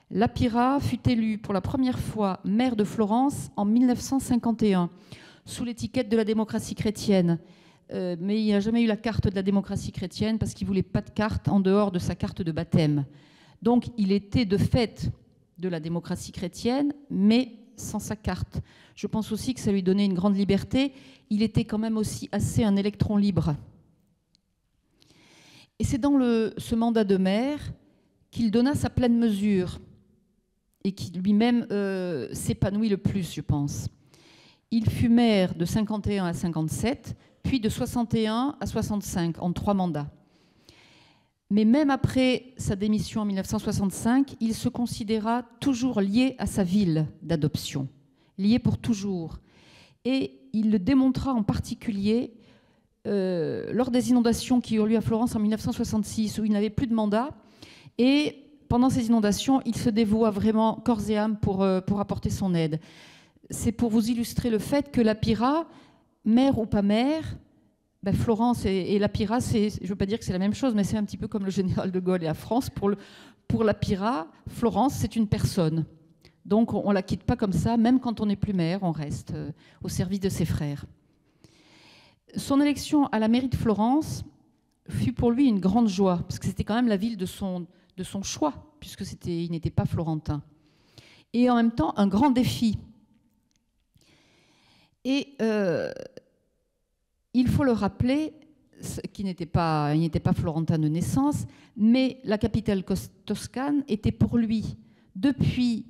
la Pira fut élu pour la première fois maire de Florence en 1951, sous l'étiquette de la démocratie chrétienne. Mais il n'a jamais eu la carte de la démocratie chrétienne parce qu'il ne voulait pas de carte en dehors de sa carte de baptême. Donc il était de fait de la démocratie chrétienne, mais sans sa carte. Je pense aussi que ça lui donnait une grande liberté. Il était quand même aussi assez un électron libre. Et c'est dans ce mandat de maire qu'il donna sa pleine mesure et qui lui-même s'épanouit le plus, je pense. Il fut maire de 51 à 57, puis de 61 à 65, en 3 mandats. Mais même après sa démission en 1965, il se considéra toujours lié à sa ville d'adoption. liés pour toujours. Et il le démontra en particulier lors des inondations qui eurent lieu à Florence en 1966, où il n'avait plus de mandat. Et pendant ces inondations, il se dévoua vraiment corps et âme pour apporter son aide. C'est pour vous illustrer le fait que La Pira, mère ou pas mère, ben Florence et La Pira, je ne veux pas dire que c'est la même chose, mais c'est un petit peu comme le général de Gaulle et la France. Pour La Pira, Florence, c'est une personne. Donc on ne la quitte pas comme ça, même quand on n'est plus maire, on reste au service de ses frères. Son élection à la mairie de Florence fut pour lui une grande joie, parce que c'était quand même la ville de son choix, puisque il n'était pas florentin. Et en même temps, un grand défi. Et il faut le rappeler, qu'il n'était pas florentin de naissance, mais la capitale toscane était pour lui, depuis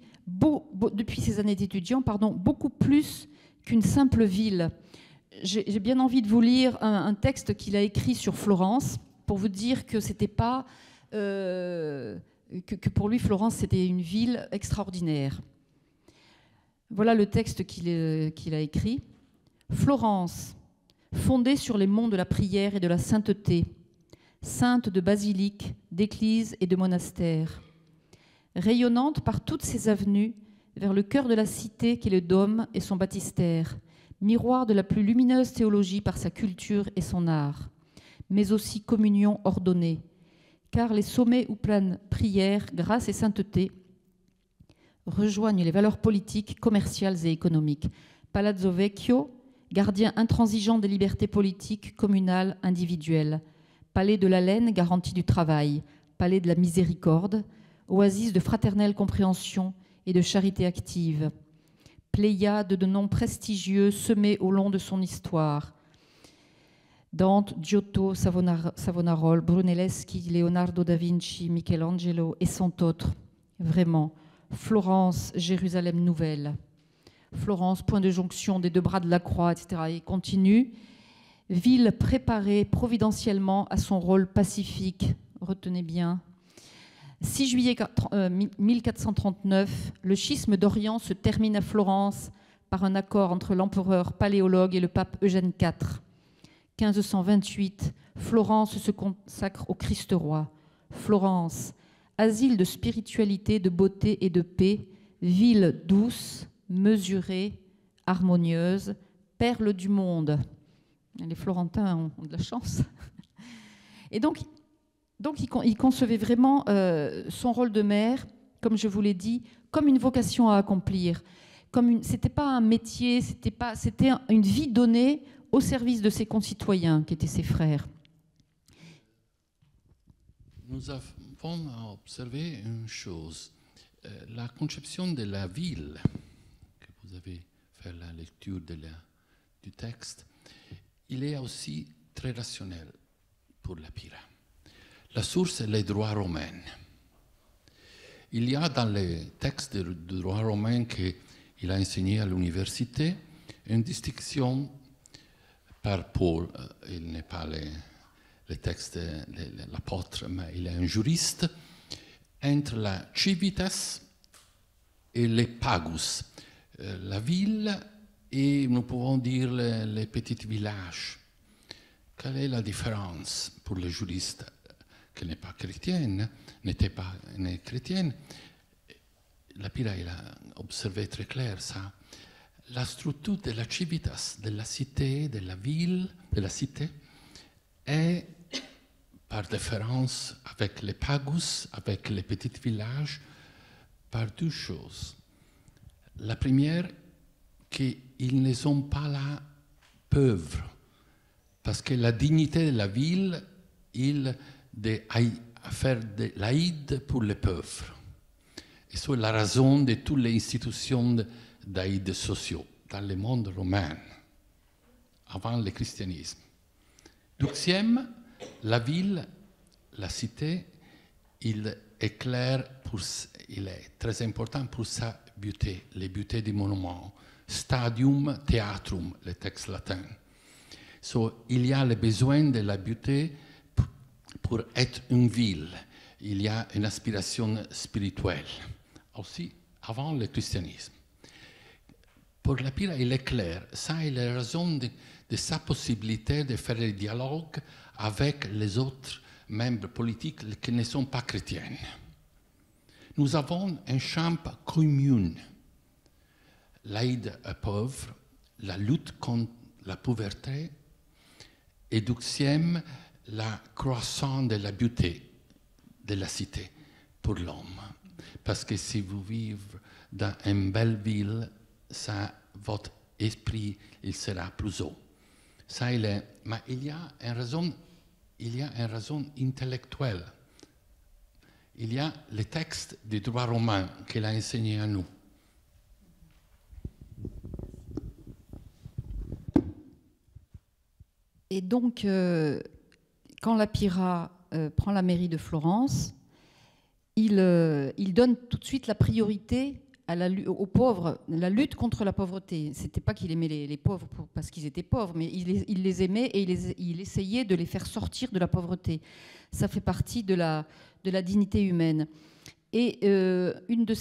ses années d'étudiant, beaucoup plus qu'une simple ville. J'ai bien envie de vous lire un texte qu'il a écrit sur Florence, pour vous dire que c'était pas... que pour lui, Florence, c'était une ville extraordinaire. Voilà le texte qu'il a écrit. « Florence, fondée sur les monts de la prière et de la sainteté, sainte de basiliques, d'églises et de monastères, rayonnante par toutes ses avenues vers le cœur de la cité qu'est le dôme et son baptistère, miroir de la plus lumineuse théologie par sa culture et son art, mais aussi communion ordonnée, car les sommets où planent prière, grâce et sainteté rejoignent les valeurs politiques, commerciales et économiques. Palazzo Vecchio, gardien intransigeant des libertés politiques, communales, individuelles. Palais de la laine, garantie du travail. Palais de la miséricorde, oasis de fraternelle compréhension et de charité active. Pléiade de noms prestigieux semés au long de son histoire. Dante, Giotto, Savonarole, Brunelleschi, Leonardo da Vinci, Michelangelo et cent autres. Vraiment, Florence, Jérusalem nouvelle. Florence, point de jonction des deux bras de la croix, etc. Et continue. Ville préparée providentiellement à son rôle pacifique. Retenez bien. 6 juillet 1439, le schisme d'Orient se termine à Florence par un accord entre l'empereur paléologue et le pape Eugène IV. 1528, Florence se consacre au Christ-Roi. Florence, asile de spiritualité, de beauté et de paix, ville douce, mesurée, harmonieuse, perle du monde. Les Florentins ont de la chance. Et donc il concevait vraiment son rôle de maire, comme je vous l'ai dit, comme une vocation à accomplir. C'était pas un métier, c'était une vie donnée au service de ses concitoyens, qui étaient ses frères. Nous avons observé une chose. La conception de la ville, que vous avez fait la lecture du texte, il est aussi très rationnel pour La Pira. La source est les droits romains. Il y a dans les textes de droit romain qu'il a enseigné à l'université une distinction par Paul. Il n'est pas les textes, l'apôtre, mais il est un juriste, entre la civitas et les pagus, la ville et nous pouvons dire les petits villages. Quelle est la différence pour le juriste qui n'est pas chrétien, n'était pas chrétien? La Pira, il a observé très clair ça. La structure de la civitas, de la cité, de la ville, de la cité, est par différence avec les pagus, avec les petits villages, par deux choses. La première, qu'ils ne sont pas là pauvres, parce que la dignité de la ville, il de faire de l'aide pour les pauvres. Et c'est la raison de toutes les institutions d'aide sociaux dans le monde romain, avant le christianisme. Deuxième, la ville, la cité, il est clair, il est très important pour sa beauté, les beautés des monuments, stadium, theatrum, les textes latins. Il y a le besoin de la beauté pour être une ville. Il y a une aspiration spirituelle, aussi avant le christianisme. pour Lapira, il est clair. Ça, il est raison de sa possibilité de faire le dialogue avec les autres membres politiques qui ne sont pas chrétiens. Nous avons un champ commun. L'aide aux pauvres, la lutte contre la pauvreté et deuxième, la croissance de la beauté de la cité pour l'homme. Parce que si vous vivez dans une belle ville, ça, votre esprit il sera plus haut. Ça, il est, mais il y a une raison intellectuelle. Il y a les textes du droit romain qu'il a enseigné à nous. Et donc, quand Lapira prend la mairie de Florence, il donne tout de suite la priorité aux pauvres, la lutte contre la pauvreté. Ce n'était pas qu'il aimait les pauvres parce qu'ils étaient pauvres, mais il les aimait et il essayait de les faire sortir de la pauvreté. Ça fait partie de la dignité humaine. Et une de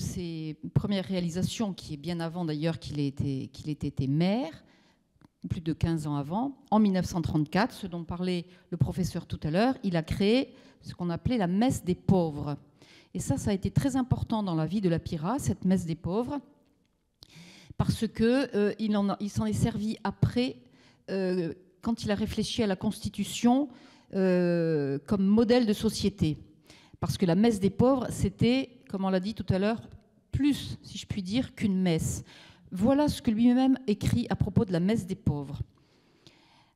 ses premières réalisations, qui est bien avant d'ailleurs qu'il ait été maire, plus de 15 ans avant, en 1934, ce dont parlait le professeur tout à l'heure, il a créé ce qu'on appelait la messe des pauvres. Et ça, ça a été très important dans la vie de Lapira, cette messe des pauvres, parce qu'il s'en est servi après, quand il a réfléchi à la Constitution comme modèle de société. Parce que la messe des pauvres, c'était, comme on l'a dit tout à l'heure, plus, si je puis dire, qu'une messe. Voilà ce que lui-même écrit à propos de la messe des pauvres.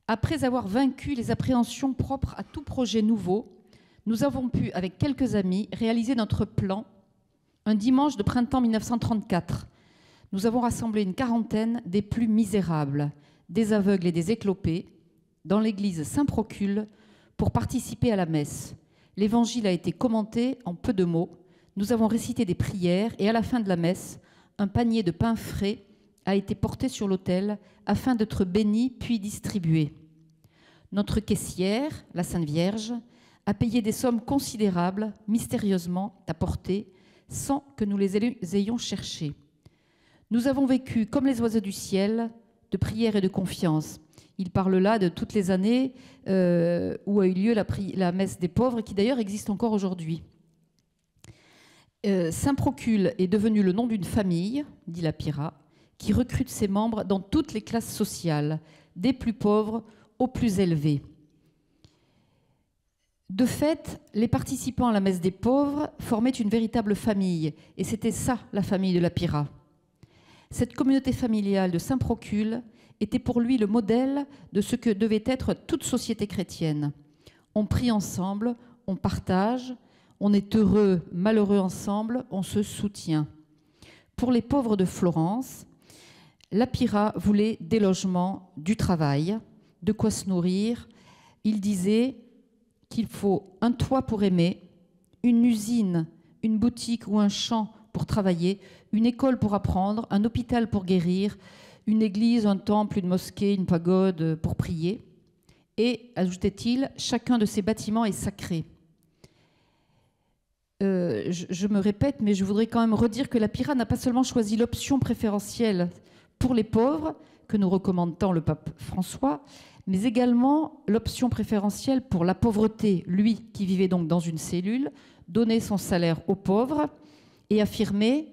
Après avoir vaincu les appréhensions propres à tout projet nouveau, nous avons pu, avec quelques amis, réaliser notre plan un dimanche de printemps 1934. Nous avons rassemblé une quarantaine des plus misérables, des aveugles et des éclopés, dans l'église Saint-Procule pour participer à la messe. L'évangile a été commenté en peu de mots. Nous avons récité des prières et à la fin de la messe, un panier de pain frais a été porté sur l'autel afin d'être béni puis distribué. Notre caissière, la Sainte Vierge, a payé des sommes considérables, mystérieusement apportées, sans que nous les ayons cherchées. Nous avons vécu, comme les oiseaux du ciel, de prière et de confiance. Il parle là de toutes les années où a eu lieu la messe des pauvres, qui d'ailleurs existe encore aujourd'hui. Saint Procule est devenu le nom d'une famille, dit Lapira, qui recrute ses membres dans toutes les classes sociales, des plus pauvres aux plus élevés. De fait, les participants à la messe des pauvres formaient une véritable famille, et c'était ça la famille de Lapira. Cette communauté familiale de Saint Procule était pour lui le modèle de ce que devait être toute société chrétienne. On prie ensemble, on partage, on est heureux, malheureux ensemble, on se soutient. Pour les pauvres de Florence, Lapira voulait des logements, du travail, de quoi se nourrir. Il disait qu'il faut un toit pour aimer, une usine, une boutique ou un champ pour travailler, une école pour apprendre, un hôpital pour guérir, une église, un temple, une mosquée, une pagode pour prier. Et, ajoutait-il, chacun de ces bâtiments est sacré. Je me répète, mais je voudrais quand même redire que Lapira n'a pas seulement choisi l'option préférentielle pour les pauvres, que nous recommande tant le pape François, mais également l'option préférentielle pour la pauvreté, lui qui vivait donc dans une cellule, donner son salaire aux pauvres et affirmer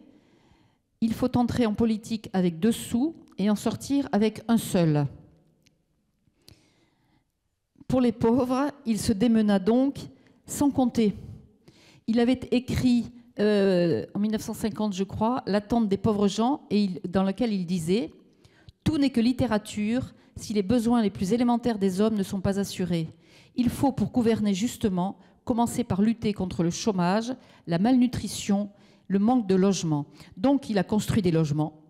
« Il faut entrer en politique avec 2 sous et en sortir avec 1 seul ». Pour les pauvres, il se démena donc sans compter. Il avait écrit, en 1950, je crois, « L'attente des pauvres gens », dans lequel il disait « Tout n'est que littérature si les besoins les plus élémentaires des hommes ne sont pas assurés. Il faut, pour gouverner justement, commencer par lutter contre le chômage, la malnutrition, le manque de logement. » Donc, il a construit des logements,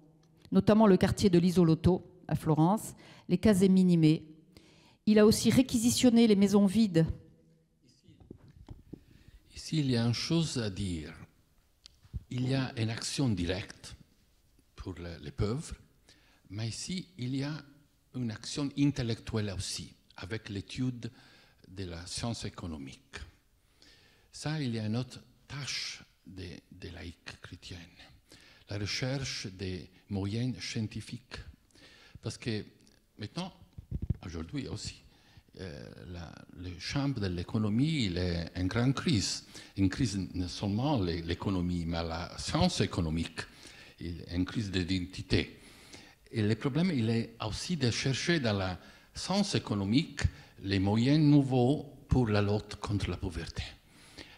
notamment le quartier de l'Isoloto, à Florence, les casés minimées. Il a aussi réquisitionné les maisons vides. S'il y a une chose à dire, il y a une action directe pour les pauvres, mais ici, il y a une action intellectuelle aussi, avec l'étude de la science économique. Ça, il y a une autre tâche des laïcs chrétiens. la recherche des moyens scientifiques. Parce que maintenant, aujourd'hui aussi, le champ de l'économie, il est en grande crise. Une crise non seulement l'économie, mais la science économique. Une crise d'identité. Et le problème, il est aussi de chercher dans la science économique les moyens nouveaux pour la lutte contre la pauvreté.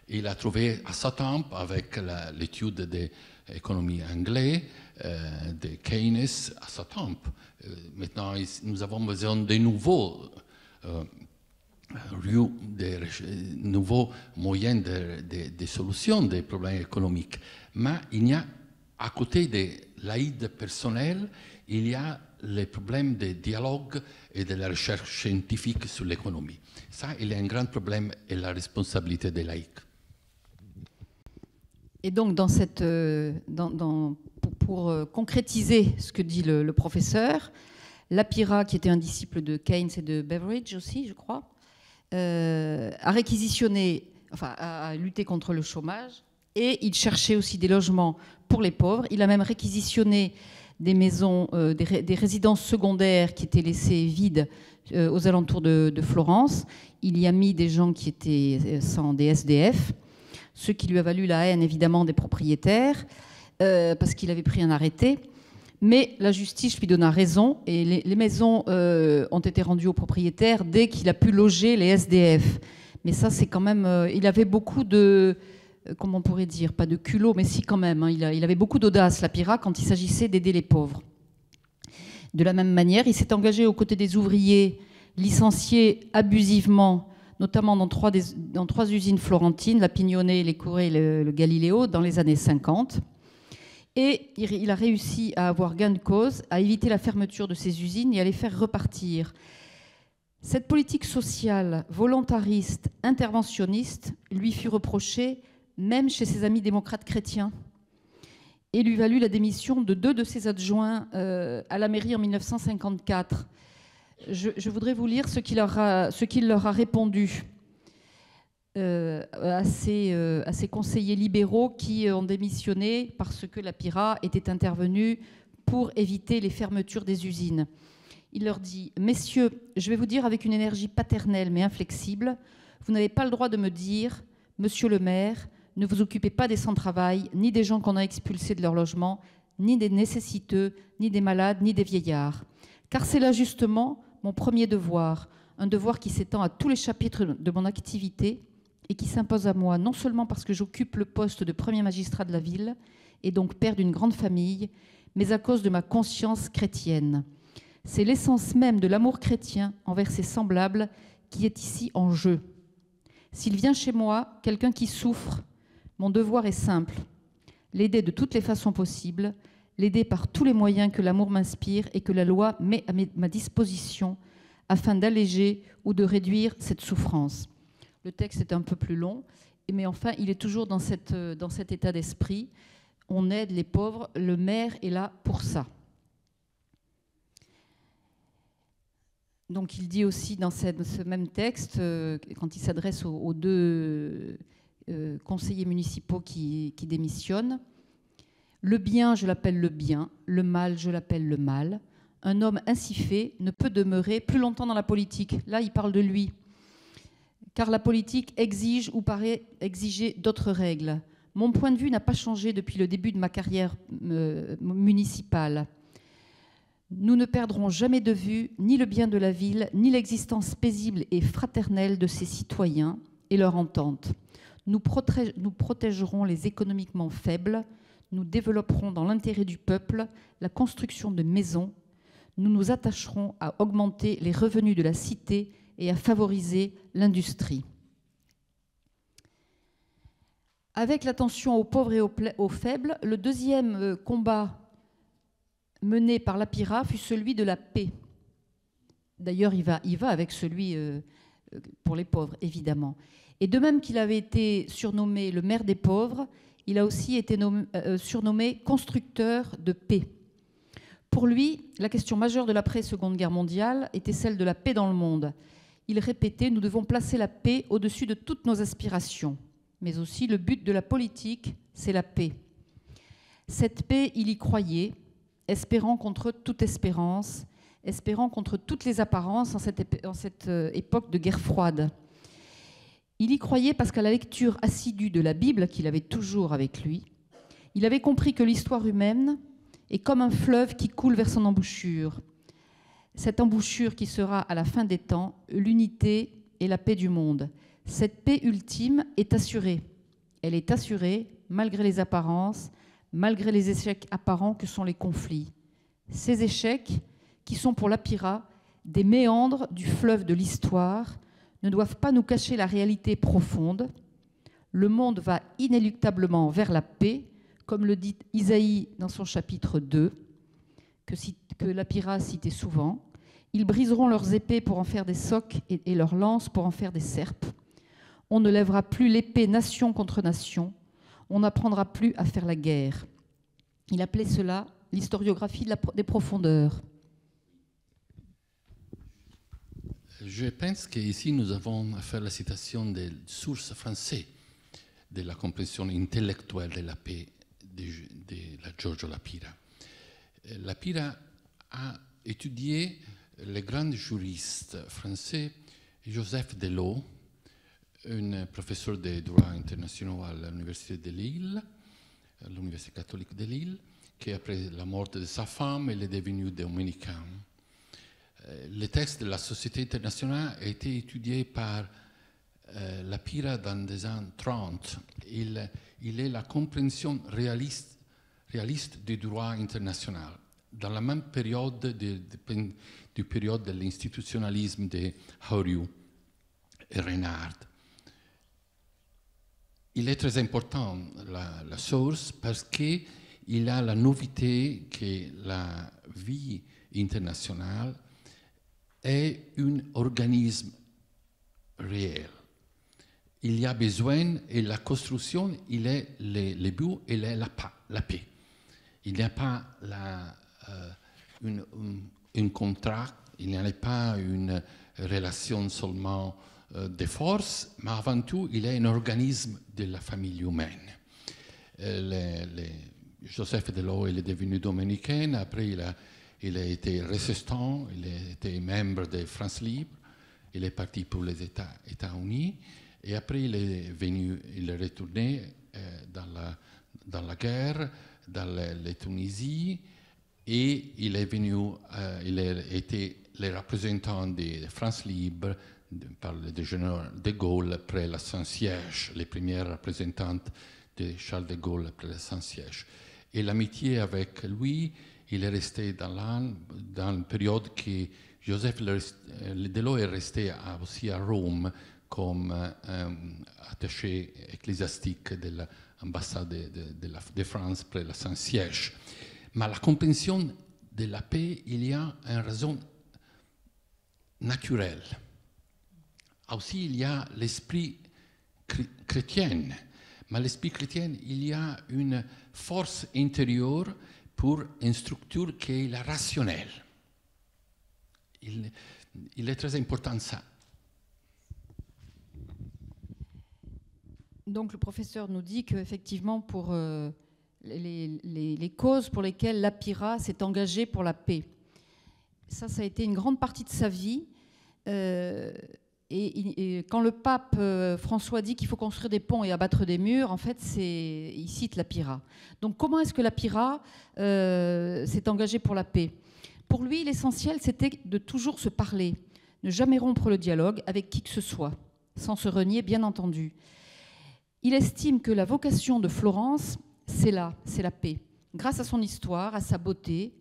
Il a trouvé à sa temps, avec l'étude de l'économie anglaise, de Keynes, à sa temps. Maintenant, nous avons besoin de nouveaux nouveaux moyens de solution des problèmes économiques. Mais il y a, à côté de l'aide personnelle, il y a les problèmes de dialogue et de la recherche scientifique sur l'économie. Ça, il y a un grand problème et la responsabilité des laïcs. Et donc, pour concrétiser ce que dit le professeur, Lapira, qui était un disciple de Keynes et de Beveridge aussi, je crois, a réquisitionné, enfin, a lutté contre le chômage, et il cherchait aussi des logements pour les pauvres. Il a même réquisitionné des maisons, des résidences secondaires qui étaient laissées vides aux alentours de Florence. Il y a mis des gens qui étaient des SDF, ce qui lui a valu la haine évidemment des propriétaires, parce qu'il avait pris un arrêté. Mais la justice lui donna raison et les maisons ont été rendues aux propriétaires dès qu'il a pu loger les SDF. Mais ça, c'est quand même... il avait beaucoup de... comment on pourrait dire, pas de culot, mais si quand même, hein, il avait beaucoup d'audace, Lapira, quand il s'agissait d'aider les pauvres. De la même manière, il s'est engagé aux côtés des ouvriers licenciés abusivement, notamment dans trois usines florentines, la Pignonnet, les Curé et le Galileo, dans les années 50. Et il a réussi à avoir gain de cause, à éviter la fermeture de ces usines et à les faire repartir. Cette politique sociale, volontariste, interventionniste, lui fut reprochée même chez ses amis démocrates chrétiens, et lui valut la démission de deux de ses adjoints à la mairie en 1954. Je voudrais vous lire ce qu'il leur a répondu à ses conseillers libéraux qui ont démissionné parce que Lapira était intervenue pour éviter les fermetures des usines. Il leur dit « Messieurs, je vais vous dire avec une énergie paternelle mais inflexible, vous n'avez pas le droit de me dire « Monsieur le maire, ne vous occupez pas des sans-travail, ni des gens qu'on a expulsés de leur logement, ni des nécessiteux, ni des malades, ni des vieillards. Car c'est là justement mon premier devoir, un devoir qui s'étend à tous les chapitres de mon activité et qui s'impose à moi, non seulement parce que j'occupe le poste de premier magistrat de la ville et donc père d'une grande famille, mais à cause de ma conscience chrétienne. C'est l'essence même de l'amour chrétien envers ses semblables qui est ici en jeu. S'il vient chez moi, quelqu'un qui souffre, mon devoir est simple, l'aider de toutes les façons possibles, l'aider par tous les moyens que l'amour m'inspire et que la loi met à ma disposition afin d'alléger ou de réduire cette souffrance. » Le texte est un peu plus long, mais enfin, il est toujours dans cet état d'esprit. On aide les pauvres, le maire est là pour ça. Donc il dit aussi dans ce même texte, quand il s'adresse aux deux... conseillers municipaux qui démissionnent. Le bien, je l'appelle le bien. Le mal, je l'appelle le mal. Un homme ainsi fait ne peut demeurer plus longtemps dans la politique. Là, il parle de lui. Car la politique exige ou paraît exiger d'autres règles. Mon point de vue n'a pas changé depuis le début de ma carrière municipale. Nous ne perdrons jamais de vue ni le bien de la ville, ni l'existence paisible et fraternelle de ses citoyens et leur entente. Nous protégerons les économiquement faibles, nous développerons dans l'intérêt du peuple la construction de maisons, nous nous attacherons à augmenter les revenus de la cité et à favoriser l'industrie. Avec l'attention aux pauvres et aux faibles, le deuxième combat mené par Lapira fut celui de la paix. D'ailleurs, il va avec celui pour les pauvres, évidemment. Et de même qu'il avait été surnommé le maire des pauvres, il a aussi été surnommé constructeur de paix. Pour lui, la question majeure de l'après-Seconde Guerre mondiale était celle de la paix dans le monde. Il répétait « Nous devons placer la paix au-dessus de toutes nos aspirations. » Mais aussi, le but de la politique, c'est la paix. Cette paix, il y croyait, espérant contre toute espérance, espérant contre toutes les apparences en cette époque de guerre froide. Il y croyait parce qu'à la lecture assidue de la Bible, qu'il avait toujours avec lui, il avait compris que l'histoire humaine est comme un fleuve qui coule vers son embouchure. Cette embouchure qui sera, à la fin des temps, l'unité et la paix du monde. Cette paix ultime est assurée. Elle est assurée malgré les apparences, malgré les échecs apparents que sont les conflits. Ces échecs, qui sont pour l'Apira des méandres du fleuve de l'histoire, ne doivent pas nous cacher la réalité profonde. Le monde va inéluctablement vers la paix, comme le dit Isaïe dans son chapitre 2, que l'Apira citait souvent. Ils briseront leurs épées pour en faire des socs et leurs lances pour en faire des serpes. On ne lèvera plus l'épée nation contre nation. On n'apprendra plus à faire la guerre. Il appelait cela l'historiographie des profondeurs. Je pense qu'ici nous avons fait la citation des sources françaises de la compréhension intellectuelle de la paix de la Giorgio L'Apira. L'Apira a étudié le grand juriste français Joseph Delot, un professeur de droit international à l'Université de Lille, à l'Université catholique de Lille, qui après la mort de sa femme, il est devenu dominicain. Le texte de la Société internationale a été étudié par L'Apira dans les années 30. Il est la compréhension réaliste du droit international, dans la même période période de l'institutionnalisme de Hauriu et Renard. Il est très important, la source, parce qu'il a la nouveauté que la vie internationale est un organisme réel. Il y a besoin, et la construction, il est le but, il est la paix. Il n'y a pas un contrat, il n'y a pas une relation seulement de force, mais avant tout, il est un organisme de la famille humaine. Joseph Delot, il est devenu dominicain, après il a été résistant, il a été membre de France Libre, il est parti pour les États-Unis, et après il est retourné dans la guerre, dans la Tunisie, et il a été le représentant de France Libre par le général de Gaulle après la Saint-Siège, les premières représentantes de Charles de Gaulle après la Saint-Siège. Et l'amitié avec lui, il est resté dans une période que Joseph Delot est resté aussi à Rome comme attaché ecclésiastique de l'ambassade de France près la Saint-Siège. Mais la compréhension de la paix, il y a une raison naturelle. Aussi, il y a l'esprit chrétien. Mais l'esprit chrétien, il y a une force intérieure pour une structure qui est la rationnelle. Il est très important ça. Donc le professeur nous dit qu'effectivement, pour les causes pour lesquelles l'Apira s'est engagé pour la paix, ça a été une grande partie de sa vie. Et quand le pape François dit qu'il faut construire des ponts et abattre des murs, en fait, il cite l'Apira. Donc comment est-ce que l'Apira s'est engagé pour la paix? Pour lui, l'essentiel, c'était de toujours se parler, ne jamais rompre le dialogue avec qui que ce soit, sans se renier, bien entendu. Il estime que la vocation de Florence, c'est la paix. Grâce à son histoire, à sa beauté,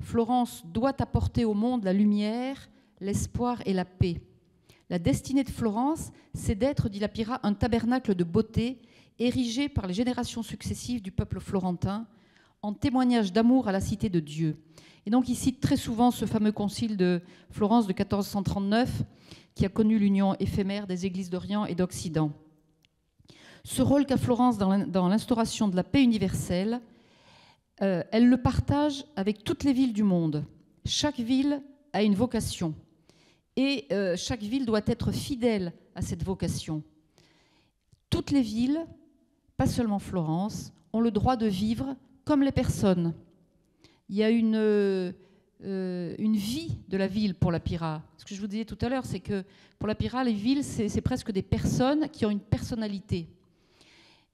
Florence doit apporter au monde la lumière, l'espoir et la paix. La destinée de Florence, c'est d'être, dit l'Apira, un tabernacle de beauté érigé par les générations successives du peuple florentin en témoignage d'amour à la cité de Dieu. Et donc, il cite très souvent ce fameux concile de Florence de 1439 qui a connu l'union éphémère des églises d'Orient et d'Occident. Ce rôle qu'a Florence dans l'instauration de la paix universelle, elle le partage avec toutes les villes du monde. Chaque ville a une vocation. Et chaque ville doit être fidèle à cette vocation. Toutes les villes, pas seulement Florence, ont le droit de vivre comme les personnes. Il y a une vie de la ville pour la Pira. Ce que je vous disais tout à l'heure, c'est que pour la Pira, les villes, c'est presque des personnes qui ont une personnalité.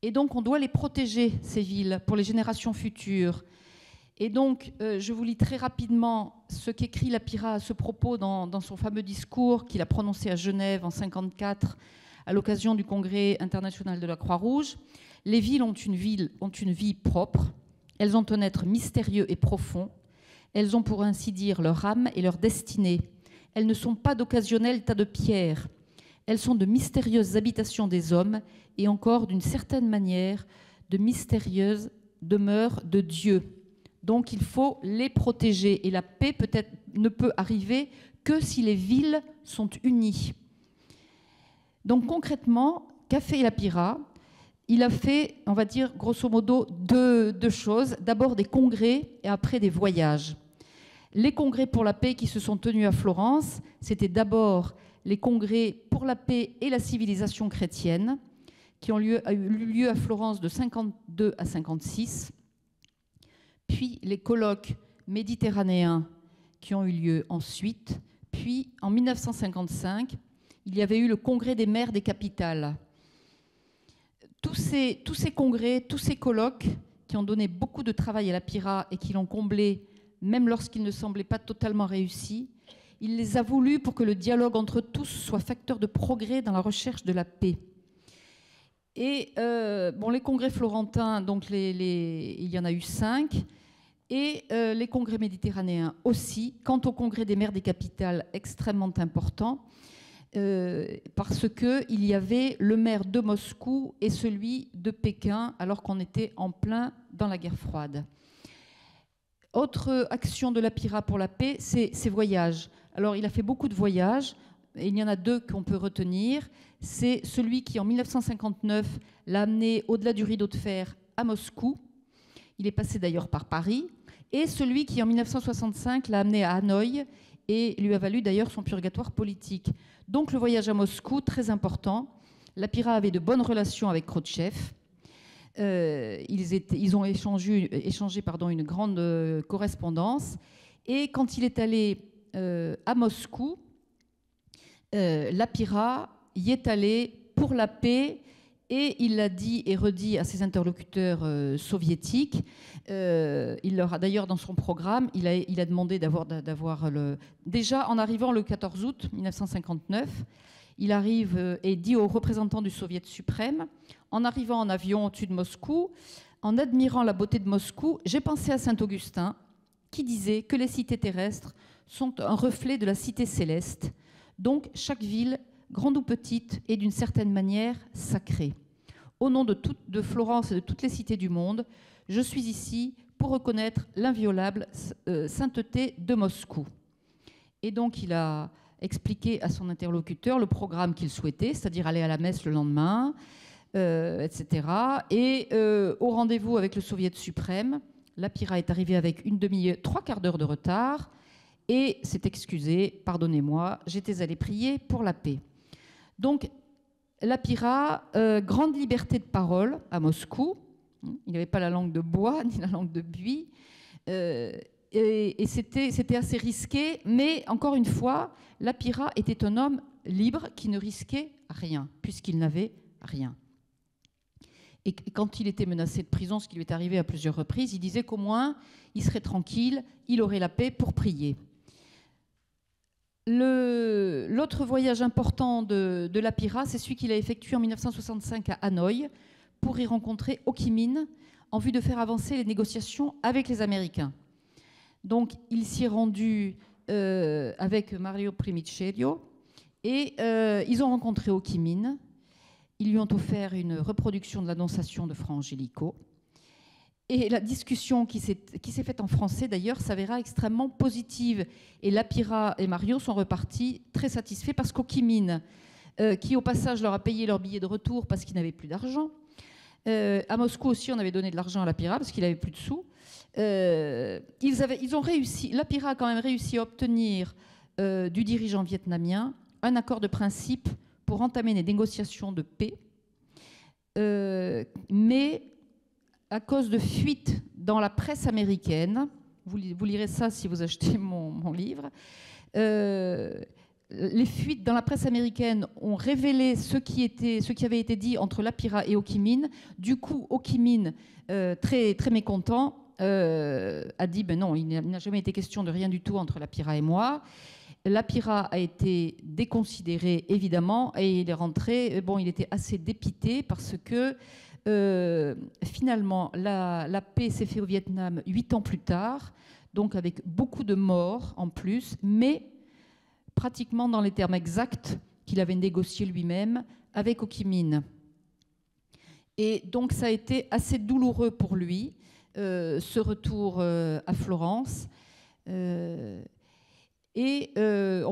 Et donc, on doit les protéger, ces villes, pour les générations futures. Et donc, je vous lis très rapidement ce qu'écrit la Pira à ce propos dans son fameux discours qu'il a prononcé à Genève en 1954, à l'occasion du Congrès international de la Croix-Rouge. « Les villes ont une vie propre. Elles ont un être mystérieux et profond. Elles ont pour ainsi dire leur âme et leur destinée. Elles ne sont pas d'occasionnels tas de pierres. Elles sont de mystérieuses habitations des hommes et encore, d'une certaine manière, de mystérieuses demeures de Dieu. » Donc il faut les protéger. Et la paix peut-être ne peut arriver que si les villes sont unies. Donc concrètement, Café La Pira, il a fait, on va dire, grosso modo, deux choses. D'abord des congrès et après des voyages. Les congrès pour la paix qui se sont tenus à Florence, c'était d'abord les congrès pour la paix et la civilisation chrétienne, qui ont eu lieu à Florence de 1952 à 1956. Puis les colloques méditerranéens qui ont eu lieu ensuite. Puis, en 1955, il y avait eu le congrès des maires des capitales. Tous ces congrès, tous ces colloques qui ont donné beaucoup de travail à la Pira et qui l'ont comblé, même lorsqu'il ne semblait pas totalement réussi, il les a voulus pour que le dialogue entre tous soit facteur de progrès dans la recherche de la paix. Et bon, les congrès florentins, donc il y en a eu 5, et les congrès méditerranéens aussi. Quant au congrès des maires des capitales, extrêmement important, parce qu'il y avait le maire de Moscou et celui de Pékin, alors qu'on était en plein dans la guerre froide. Autre action de la Pira pour la paix, c'est ses voyages. Alors il a fait beaucoup de voyages, et il y en a deux qu'on peut retenir. C'est celui qui, en 1959, l'a amené au-delà du rideau de fer à Moscou. Il est passé d'ailleurs par Paris. Et celui qui, en 1965, l'a amené à Hanoï et lui a valu d'ailleurs son purgatoire politique. Donc le voyage à Moscou, très important. La Pira avait de bonnes relations avec Khrouchtchev. Ils ont échangé une grande correspondance. Et quand il est allé à Moscou, la Pira y est allé pour la paix et il l'a dit et redit à ses interlocuteurs soviétiques. Il leur a d'ailleurs dans son programme, il a demandé d'avoir le... Déjà en arrivant le 14 août 1959, il arrive et dit aux représentants du Soviet suprême, en arrivant en avion au-dessus de Moscou, en admirant la beauté de Moscou, j'ai pensé à Saint-Augustin qui disait que les cités terrestres sont un reflet de la cité céleste. Donc, chaque ville, grande ou petite, est d'une certaine manière sacrée. Au nom de Florence et de toutes les cités du monde, je suis ici pour reconnaître l'inviolable sainteté de Moscou. Et donc, il a expliqué à son interlocuteur le programme qu'il souhaitait, c'est-à-dire aller à la messe le lendemain, etc. Et au rendez-vous avec le Soviet suprême, la Pira est arrivée avec trois quarts d'heure de retard, et s'est excusé, pardonnez-moi, j'étais allée prier pour la paix. Donc, la Pira, grande liberté de parole à Moscou. Il n'y avait pas la langue de bois ni la langue de buis. Et c'était assez risqué. Mais encore une fois, la Pira était un homme libre qui ne risquait rien, puisqu'il n'avait rien. Et quand il était menacé de prison, ce qui lui est arrivé à plusieurs reprises, il disait qu'au moins, il serait tranquille, il aurait la paix pour prier. L'autre voyage important de la Pira, c'est celui qu'il a effectué en 1965 à Hanoï pour y rencontrer Ho Chi Minh en vue de faire avancer les négociations avec les Américains. Donc, il s'y est rendu avec Mario Primicelio et ils ont rencontré Ho Chi Minh. Ils lui ont offert une reproduction de l'Annonciation de Fra Angelico. Et la discussion qui s'est faite en français, d'ailleurs, s'avéra extrêmement positive. Et la Pira et Mario sont repartis très satisfaits parce qu'Ho Chi Minh, qui au passage leur a payé leur billet de retour parce qu'ils n'avaient plus d'argent. À Moscou aussi, on avait donné de l'argent à la Pira parce qu'il n'avait plus de sous. Ils ont réussi, la Pira a quand même réussi à obtenir du dirigeant vietnamien un accord de principe pour entamer des négociations de paix. Mais à cause de fuites dans la presse américaine, vous lirez ça si vous achetez mon livre, les fuites dans la presse américaine ont révélé ce qui avait été dit entre Lapira et Hô Chi Minh. Du coup, Hô Chi Minh, très, très mécontent, a dit, ben non, il n'a jamais été question de rien du tout entre Lapira et moi. Lapira a été déconsidéré, évidemment, et il est rentré. Bon, il était assez dépité parce que, finalement, la paix s'est faite au Vietnam 8 ans plus tard, donc avec beaucoup de morts en plus, mais pratiquement dans les termes exacts qu'il avait négociés lui-même avec Hô Chi Minh. Et donc, ça a été assez douloureux pour lui, ce retour à Florence. On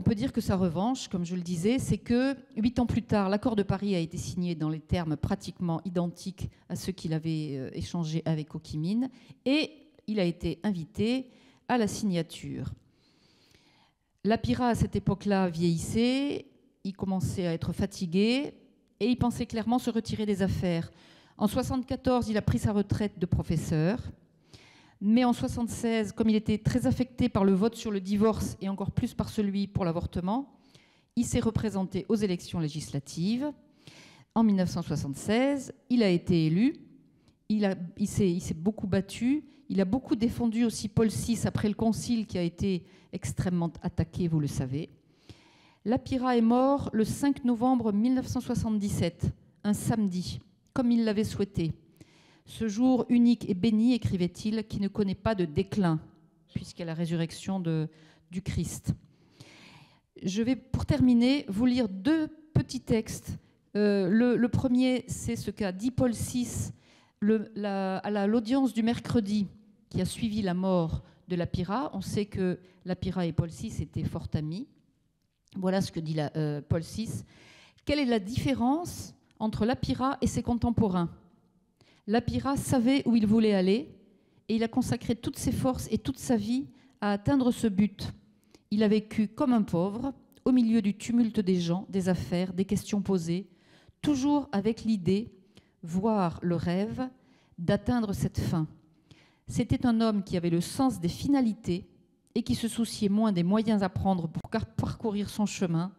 peut dire que sa revanche, comme je le disais, c'est que 8 ans plus tard, l'accord de Paris a été signé dans les termes pratiquement identiques à ceux qu'il avait échangés avec Hô Chi Minh, et il a été invité à la signature. Lapira, à cette époque-là, vieillissait, il commençait à être fatigué, et il pensait clairement se retirer des affaires. En 1974, il a pris sa retraite de professeur. Mais en 1976, comme il était très affecté par le vote sur le divorce et encore plus par celui pour l'avortement, il s'est représenté aux élections législatives. En 1976, il a été élu. Il s'est beaucoup battu. Il a beaucoup défendu aussi Paul VI après le concile qui a été extrêmement attaqué, vous le savez. Lapira est mort le 5 novembre 1977, un samedi, comme il l'avait souhaité. Ce jour unique et béni, écrivait-il, qui ne connaît pas de déclin, puisqu'il y a la résurrection du Christ. Je vais, pour terminer, vous lire deux petits textes. Le premier, c'est ce qu'a dit Paul VI à l'audience du mercredi qui a suivi la mort de Lapira. On sait que Lapira et Paul VI étaient fort amis. Voilà ce que dit Paul VI. Quelle est la différence entre Lapira et ses contemporains ? Lapira savait où il voulait aller et il a consacré toutes ses forces et toute sa vie à atteindre ce but. Il a vécu comme un pauvre, au milieu du tumulte des gens, des affaires, des questions posées, toujours avec l'idée, voire le rêve, d'atteindre cette fin. C'était un homme qui avait le sens des finalités et qui se souciait moins des moyens à prendre pour parcourir son chemin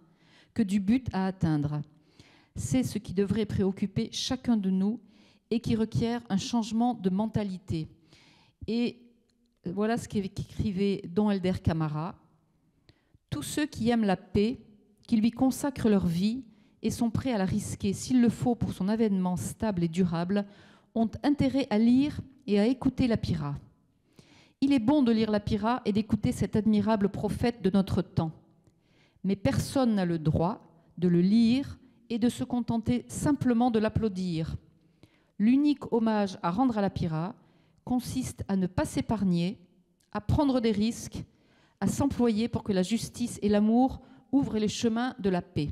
que du but à atteindre. C'est ce qui devrait préoccuper chacun de nous et qui requiert un changement de mentalité. Et voilà ce qu'écrivait Don Helder Camara. Tous ceux qui aiment la paix, qui lui consacrent leur vie et sont prêts à la risquer, s'il le faut pour son avènement stable et durable, ont intérêt à lire et à écouter Lapira. Il est bon de lire Lapira et d'écouter cet admirable prophète de notre temps. Mais personne n'a le droit de le lire et de se contenter simplement de l'applaudir. L'unique hommage à rendre à Lapira consiste à ne pas s'épargner, à prendre des risques, à s'employer pour que la justice et l'amour ouvrent les chemins de la paix.